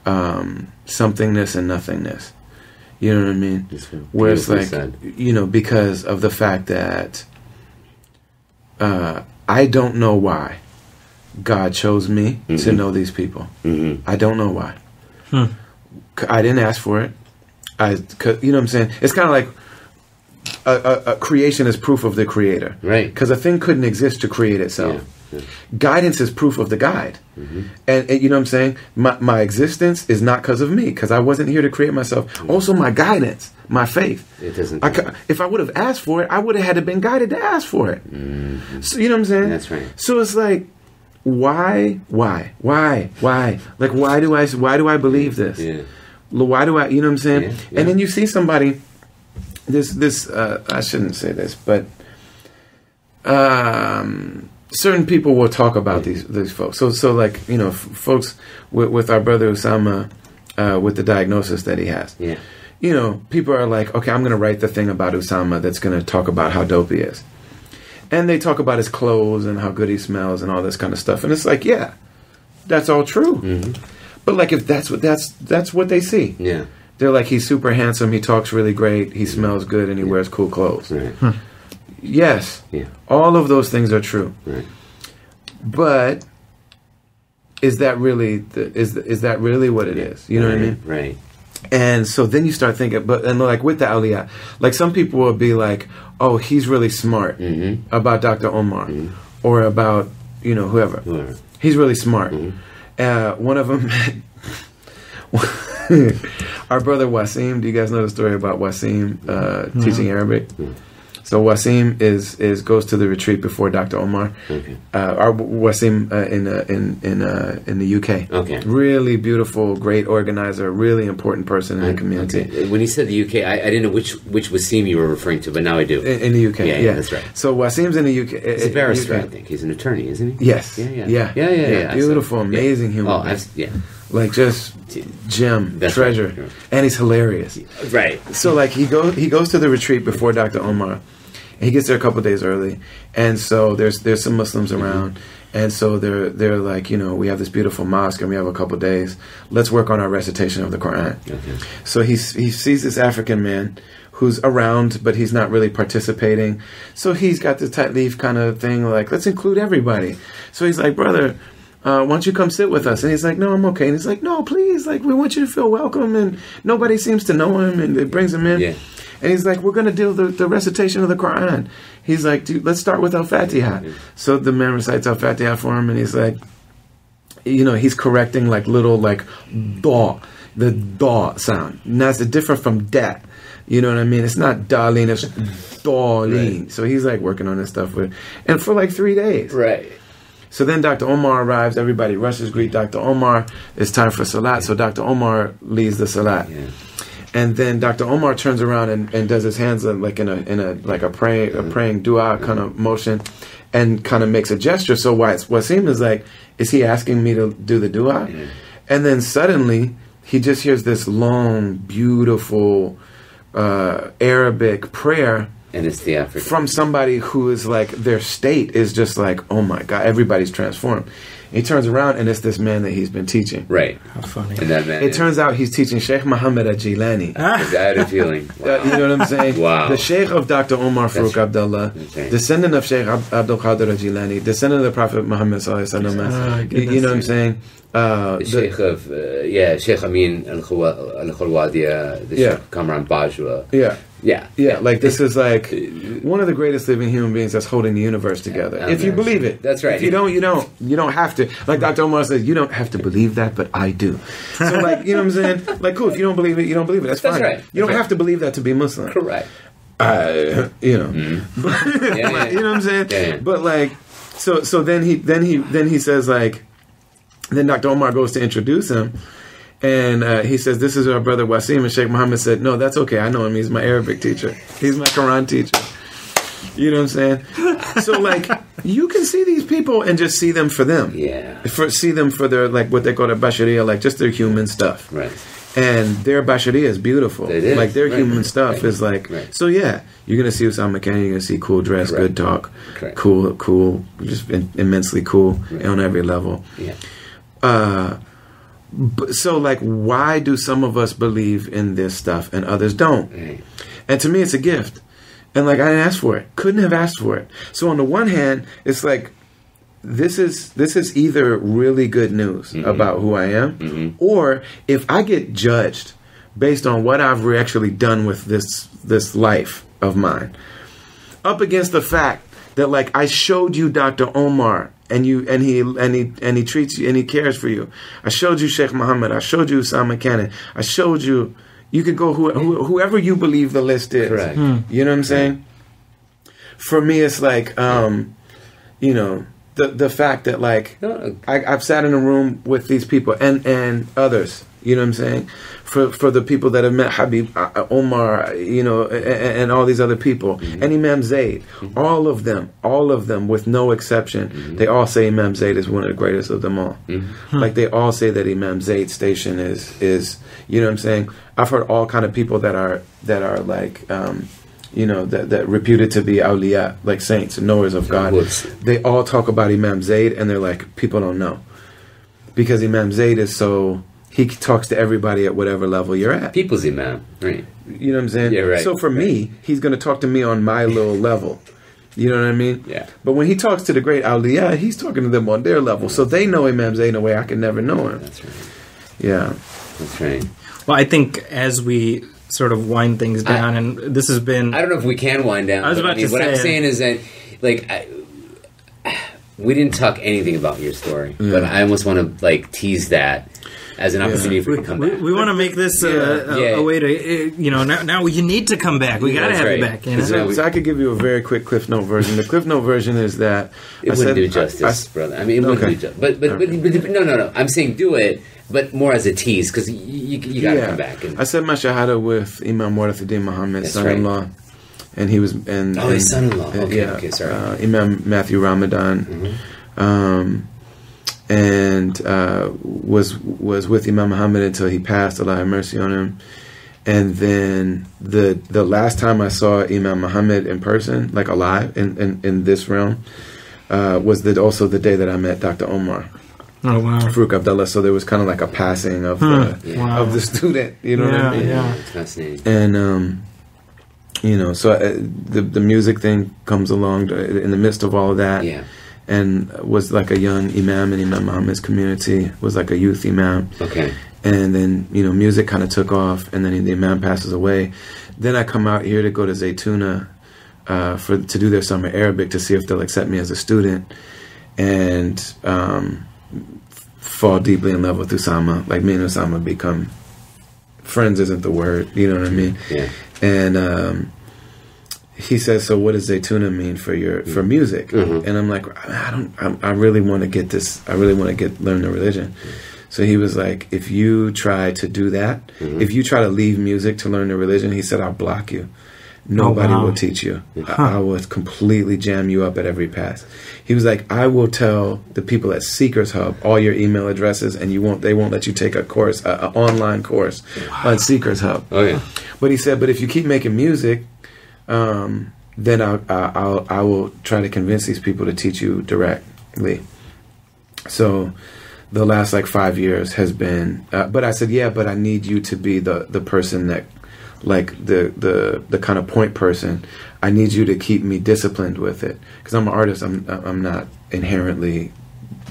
um, somethingness and nothingness. You know what I mean? Where it's like, said. you know, because of the fact that uh, I don't know why God chose me mm-hmm. to know these people. Mm-hmm. I don't know why. Huh. I didn't ask for it. I, you know what I'm saying? It's kind of like a, a, a creation is proof of the creator. Right. Because a thing couldn't exist to create itself. Yeah. Yeah. Guidance is proof of the guide. Mm-hmm. and, and you know what I'm saying? My, my existence is not because of me, because I wasn't here to create myself. Mm-hmm. Also, my guidance, my faith. It doesn't. I, if I would have asked for it, I would have had to been guided to ask for it. Mm-hmm. So, you know what I'm saying? That's right. So it's like, why, why, why, why? Like, why do I, why do I believe this? Yeah. Why do I, you know what I'm saying? Yeah, yeah. And then you see somebody, this, this, uh, I shouldn't say this, but um, certain people will talk about these, these folks. So, so like, you know, f folks with, with our brother Osama, uh, with the diagnosis that he has. Yeah. You know, people are like, okay, I'm going to write the thing about Osama that's going to talk about how dope he is. And they talk about his clothes and how good he smells and all this kind of stuff. And it's like, yeah, that's all true. Mm-hmm. But like, if that's what that's that's what they see, yeah, they're like, he's super handsome, he talks really great, he smells good, and he yeah. wears cool clothes. Right. Huh. Yes, yeah, all of those things are true. Right. But is that really the, is is that really what it yeah. is? You know right. what I mean? Right. And so then you start thinking, but and like with the Aliyah, like some people will be like, oh, he's really smart mm-hmm. about Doctor Omar mm-hmm. or about you know whoever. whoever. He's really smart. Mm-hmm. Uh, one of them, our brother Wasim. Do you guys know the story about Wasim uh, no. teaching Arabic? No. So Wasim is is goes to the retreat before Doctor Omar. Okay. Uh, our Wasim uh, in uh, in in uh, in the U K. Okay. Really beautiful, great organizer, really important person in I, the community. Okay. When he said the U K, I, I didn't know which which Wasim you were referring to, but now I do. In, in the U K, yeah, yeah. yeah, that's right. So Wasim's in the U K. He's a barrister, I think. He's an attorney, isn't he? Yes. Yeah, yeah, yeah, yeah, yeah. yeah, yeah. Beautiful, amazing yeah. human. Oh, I've, yeah. Like just gem, that's treasure, right. and he's hilarious. Right. So like he goes he goes to the retreat before Doctor Omar. He gets there a couple of days early, and so there's there's some Muslims around, mm-hmm. and so they're they're like, you know, we have this beautiful mosque, and we have a couple of days. Let's work on our recitation of the Quran. Okay. So he he sees this African man who's around, but he's not really participating. So he's got this tight leaf kind of thing, like let's include everybody. So he's like, brother, Uh, why don't you come sit with us? And he's like, no, I'm okay. And he's like, no, please, like we want you to feel welcome. And nobody seems to know him, and it brings him in. Yeah. And he's like, we're going to do the, the recitation of the Quran. He's like, dude, let's start with Al-Fatiha. Yeah. So the man recites Al-Fatiha for him, and he's like, you know, he's correcting like little like da, the da sound. And that's different from that. You know what I mean? It's not darling, it's darling. Right. So he's like working on this stuff with, and for like three days. Right. So then Doctor Omar arrives. Everybody rushes, greet Doctor Omar. It's time for Salat. Yeah. So Doctor Omar leads the Salat. Yeah. And then Doctor Omar turns around and, and does his hands like in a, in a, like a, pray, a praying dua kind of motion and kind of makes a gesture. So Wasim is like, is he asking me to do the dua? Yeah. And then suddenly he just hears this long, beautiful uh, Arabic prayer. And it's the African. From somebody who is like, their state is just like, oh my God, everybody's transformed. And he turns around and it's this man that he's been teaching. Right. How funny. And that man it is. turns out he's teaching Sheikh Muhammad al-Jilani. Ah. I had a feeling. Wow. Uh, you know what I'm saying? Wow. The Sheikh of Doctor Omar Farouk Abdullah, okay. descendant of Sheikh Ab Abdul Qadir al-Jilani, descendant of the Prophet Muhammad Sallallahu Alaihi Wasallam. Oh, you, you know what I'm saying? Uh, the Sheikh the, of, uh, yeah, Sheikh Amin al-Khulwadiya, the yeah. Sheikh Kamran Bajwa. Yeah. Yeah, yeah, yeah, like this is like one of the greatest living human beings that's holding the universe together. Yeah, if you believe it, that's right. If you don't, you don't, you don't have to. Like Doctor Omar says, you don't have to believe that, but I do. So, like, you know what I'm saying? Like, cool. If you don't believe it, you don't believe it. That's, that's fine. Right. You don't right. have to believe that to be Muslim. Correct. I, you know, mm. yeah, yeah. you know what I'm saying. Yeah, yeah. But like, so, so then he, then he, then he says like, then Doctor Omar goes to introduce him. And uh, he says, this is our brother Wasim. And Sheikh Muhammad said, no, that's okay. I know him. He's my Arabic teacher. He's my Quran teacher. You know what I'm saying? So, like, you can see these people and just see them for them. Yeah. For, see them for their, like, what they call their bashariya, like, just their human stuff. Right. And their bashariya is beautiful. It is. Like, their right. human stuff right. is like, right. so, yeah. You're going to see Osama Khan. You're going to see cool dress, right. good talk, right. cool, cool, just in, immensely cool right. on every level. Yeah. Uh... So, like, why do some of us believe in this stuff and others don't? Right. And to me, it's a gift. And, like, I didn't ask for it. Couldn't have asked for it. So, on the one hand, it's like, this is, this is either really good news mm-hmm. about who I am, mm-hmm. or if I get judged based on what I've actually done with this, this life, of mine. Up against the fact that, like, I showed you Doctor Omar, and you and he and he and he treats you and he cares for you. I showed you Sheikh Muhammad. I showed you Osama Cannon. I showed you. You could go who, who, whoever you believe the list is. Correct. Hmm. You know what I'm saying? For me, it's like, um, you know, the the fact that, like, I, I've sat in a room with these people and and others. You know what I'm saying? For for the people that have met Habib, Omar, you know, and, and all these other people, mm-hmm. and Imam Zaid, mm-hmm. all of them, all of them, with no exception, mm-hmm. they all say Imam Zaid is one of the greatest of them all. Mm-hmm. Like, they all say that Imam Zaid station is is, you know what I'm saying? I've heard all kind of people that are that are like, um, you know, that that reputed to be awliya, like saints, knowers of God. They all talk about Imam Zaid, and they're like, people don't know, because Imam Zaid is so. He talks to everybody at whatever level you're at. People's Imam, right? You know what I'm saying? Yeah, right. So for right. me, he's going to talk to me on my little level. You know what I mean? Yeah. But when he talks to the great awliya, he's talking to them on their level. Yeah. So they know Imam Zaid in a way I can never know him. That's right. Yeah. That's right. Well, I think as we sort of wind things down, I, and this has been... I don't know if we can wind down. I was about I mean, to what say... What I'm saying is that, like... I, we didn't talk anything about your story, mm. but I almost want to, like, tease that as an opportunity yeah. for you to come we, back. We, we want to make this yeah. Uh, yeah. A, a way to, uh, you know, now, now you need to come back. We yeah, got to have right. you back. You know? so, we, so I could give you a very quick Cliff Note version. The Cliff Note version is that... It I wouldn't said, do justice, I, I, brother. I mean, it okay. wouldn't do justice. But, but, okay. but, but, no, no, no. I'm saying do it, but more as a tease, because you, you, you got to yeah. come back. And, I said my shahada with Imam Warathuddin Muhammad's son-in-law. Right. And he was... And, oh, his son-in-law. Okay, yeah, okay, sorry. Uh, Imam Matthew Ramadan. Mm-hmm. um, and uh, was was with Imam Muhammad until he passed. Allah have mercy on him. And then the the last time I saw Imam Muhammad in person, like alive in, in, in this realm, uh, was the, also the day that I met Doctor Omar. Oh, wow. Farooq Abdullah. So there was kind of like a passing of, huh. the, wow. of the student. You know yeah, what I mean? Yeah, yeah. Fascinating. And... Um, You know, so uh, the the music thing comes along in the midst of all of that, yeah. and was like a young imam in Imam Muhammad's community, was like a youth imam. Okay. And then, you know, music kind of took off, and then the imam passes away. Then I come out here to go to Zaytuna uh, for to do their summer Arabic to see if they'll accept me as a student, and um, fall deeply in love with Osama. Like, me and Osama become friends isn't the word, you know what I mean? Yeah. And um, he says, "So what does Zaytuna mean for your for music?" Mm-hmm. And I'm like, "I don't. I, I really want to get this. I really want to get learn the religion." Mm-hmm. So he was like, "If you try to do that, mm-hmm. if you try to leave music to learn the religion," he said, "I'll block you. Nobody oh, wow. will teach you. Huh. I, I will completely jam you up at every pass." He was like, "I will tell the people at Seekers Hub all your email addresses, and you won't. They won't let you take a course, an online course wow. on Seekers Hub." Oh yeah. But he said, "But if you keep making music, um, then I'll, I'll I will try to convince these people to teach you directly." So the last like five years has been. Uh, but I said, "Yeah, but I need you to be the the person that." Like the, the the kind of point person, I need you to keep me disciplined with it because I'm an artist. I'm I'm not inherently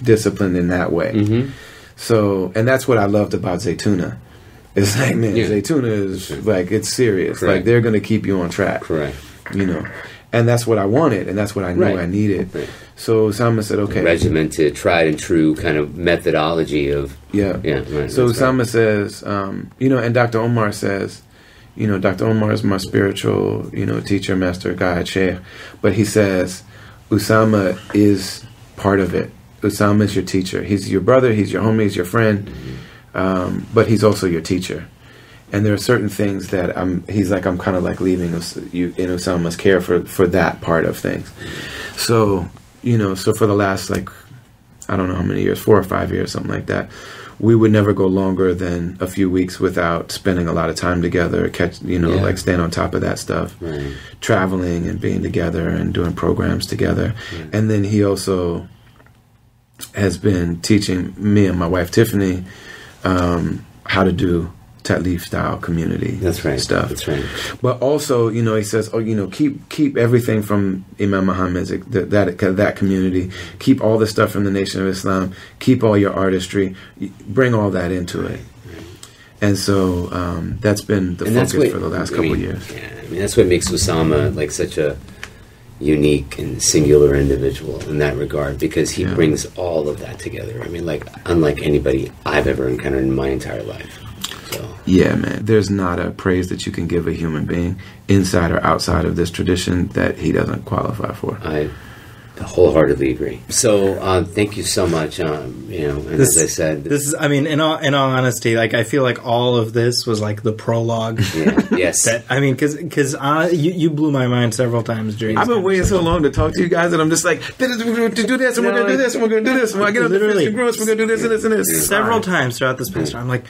disciplined in that way. Mm-hmm. So, and that's what I loved about Zaytuna. It's like, man, yeah. Zaytuna is like it's serious. Correct. Like they're gonna keep you on track. Correct. You know, and that's what I wanted, and that's what I knew right. I needed. Right. So Osama said, "Okay." Regimented, tried and true kind of methodology of yeah yeah. Right, so Osama right. says, um, you know, and Doctor Omar says. You know, Doctor Omar is my spiritual, you know, teacher, master, guide, sheikh. But he says, Osama is part of it. Osama is your teacher. He's your brother. He's your homie. He's your friend. Um, but he's also your teacher. And there are certain things that I'm. He's like, I'm kind of like leaving you in Osama's care for for that part of things. So, you know, so for the last like, I don't know how many years, four or five years, something like that. We would never go longer than a few weeks without spending a lot of time together, catch, you know, yeah. like staying on top of that stuff, right. traveling and being together and doing programs together. Yeah. And then he also has been teaching me and my wife, Tiffany, um, how to do Tatlif style community That's right. stuff. That's right. But also, you know, he says, oh, you know, keep keep everything from Imam Muhammad's, that, that, that community. Keep all the stuff from the Nation of Islam. Keep all your artistry. Bring all that into it. Right. And so um, that's been the and focus what, for the last I couple mean, of years. Yeah, I mean, that's what makes Osama like such a unique and singular individual in that regard, because he yeah. brings all of that together. I mean, like, unlike anybody I've ever encountered in my entire life. So. Yeah, man. There's not a praise that you can give a human being, inside or outside of this tradition, that he doesn't qualify for. I wholeheartedly agree. So um, thank you so much. Um, you know, and this, as I said, this is. I mean, in all in all honesty, like I feel like all of this was like the prologue. Yeah. Yes. That, I mean, because because uh, you you blew my mind several times during. I've been waiting so long to talk to you guys, and I'm just like, do this, and we're gonna do this, and we're gonna do this, and I get up the fish and gross, we're gonna do this and this and this. Several times throughout this semester, I'm like,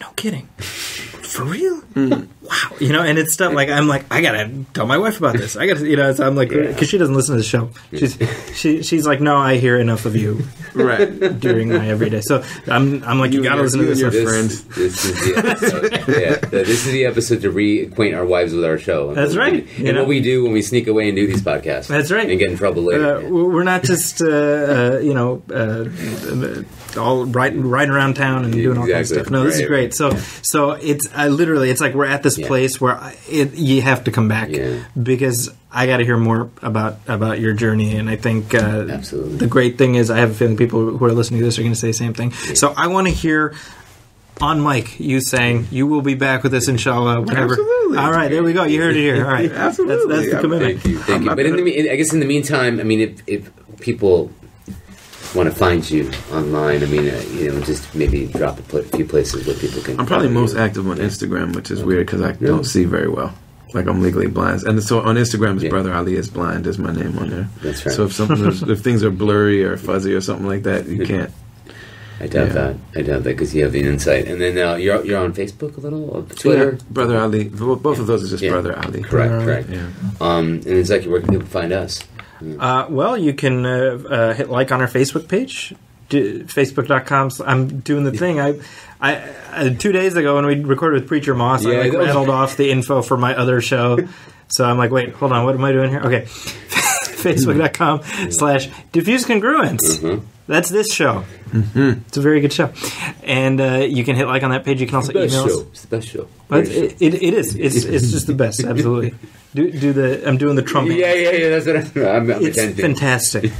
no kidding. For real? Mm. Wow. You know, and it's stuff like, I'm like, I gotta tell my wife about this. I gotta, you know, so I'm like, because yeah. she doesn't listen to the show. She's she, she's like, no, I hear enough of you right. during my everyday. So I'm I'm like, you, you gotta your, listen you to this, my friends. This is the episode. yeah, this is the episode to reacquaint our wives with our show. That's right. And, and you know? What we do when we sneak away and do these podcasts. That's right. And get in trouble later. Uh, yeah. We're not just, uh, uh, you know, uh, all right, right around town and yeah, doing all exactly. kinds of stuff. No, this right, is great. Right. So, yeah. so it's, I literally, it's like we're at this yeah. place where I, it, you have to come back yeah. because I got to hear more about about your journey, and I think uh, absolutely. The great thing is I have a feeling people who are listening to this are going to say the same thing. Yeah. So I want to hear on mic you saying you will be back with us, inshallah. Whenever. Absolutely. All right, there we go. You heard it here. All right, absolutely. That's, that's the commitment. Thank you. Thank you. But in the, I guess in the meantime, I mean, if, if people want to find you online, I mean, uh, you know, just maybe drop a pl few places where people can. I'm probably most you. active on yeah. Instagram, which is okay. weird because I really? don't see very well. Like, I'm legally blind, and so on Instagram is yeah. Brother Ali Is Blind is my name on there. That's right. So if something, if things are blurry or fuzzy or something like that, you can't. I doubt yeah. that. I doubt that because you have the insight. And then uh, you're you're on Facebook a little, or Twitter. Yeah. Brother Ali. Both yeah. of those are just yeah. Brother Ali. Correct. Brother correct. Ali. Yeah. Um, and it's like, where can people find us? Uh, well, you can uh, uh, hit like on our Facebook page, facebook dot com. I'm doing the thing. I, I uh, two days ago when we recorded with Preacher Moss, yeah, I like, rattled off the info for my other show. So I'm like, wait, hold on, what am I doing here? Okay, facebook dot com slash diffuse congruence. Mm-hmm. That's this show. Mm-hmm. It's a very good show, and uh, you can hit like on that page. You can also email us. It's the best show. Well, it's, it, it, it is. It's it's just the best. Absolutely. Do do the. I'm doing the trumpet. Yeah, yeah, yeah. That's what I'm. I'm, I'm it's attending. Fantastic.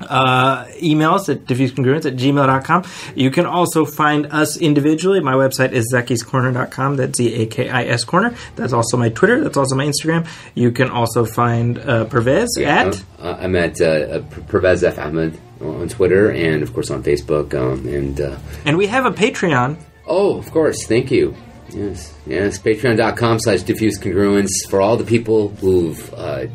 Uh, email us at diffuse congruence at gmail dot com. You can also find us individually. My website is zakis corner dot com. That's Z A K I S Corner. That's also my Twitter. That's also my Instagram. You can also find uh, Pervez yeah, at... I'm, I'm at uh, Pervez F. Ahmed on Twitter and, of course, on Facebook. Um, and, uh, and we have a Patreon. Oh, of course. Thank you. Yes. Yes. patreon dot com slash diffuse congruence for all the people who've... Uh,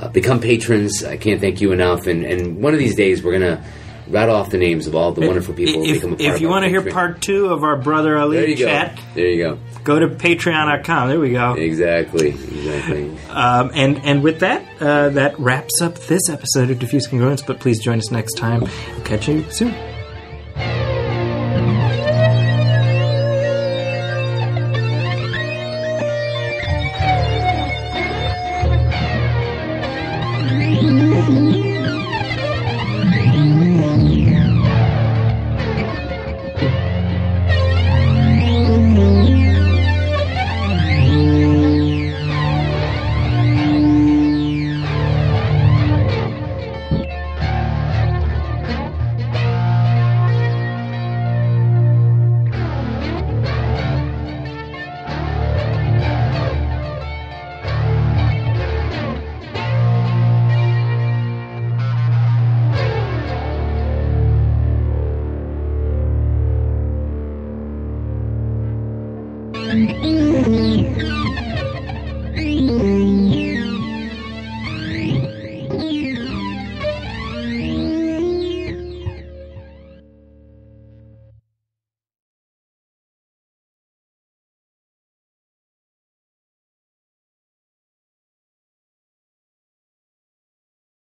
Uh, become patrons. I can't thank you enough. And, and one of these days, we're going to rattle off the names of all the wonderful people. If, who if you want to hear part two of our Brother Ali there you chat, go. There you go. Go to patreon dot com. There we go. Exactly. Exactly. Um, and, and with that, uh, that wraps up this episode of Diffuse Congruence. But please join us next time. We'll catch you soon. Thank you.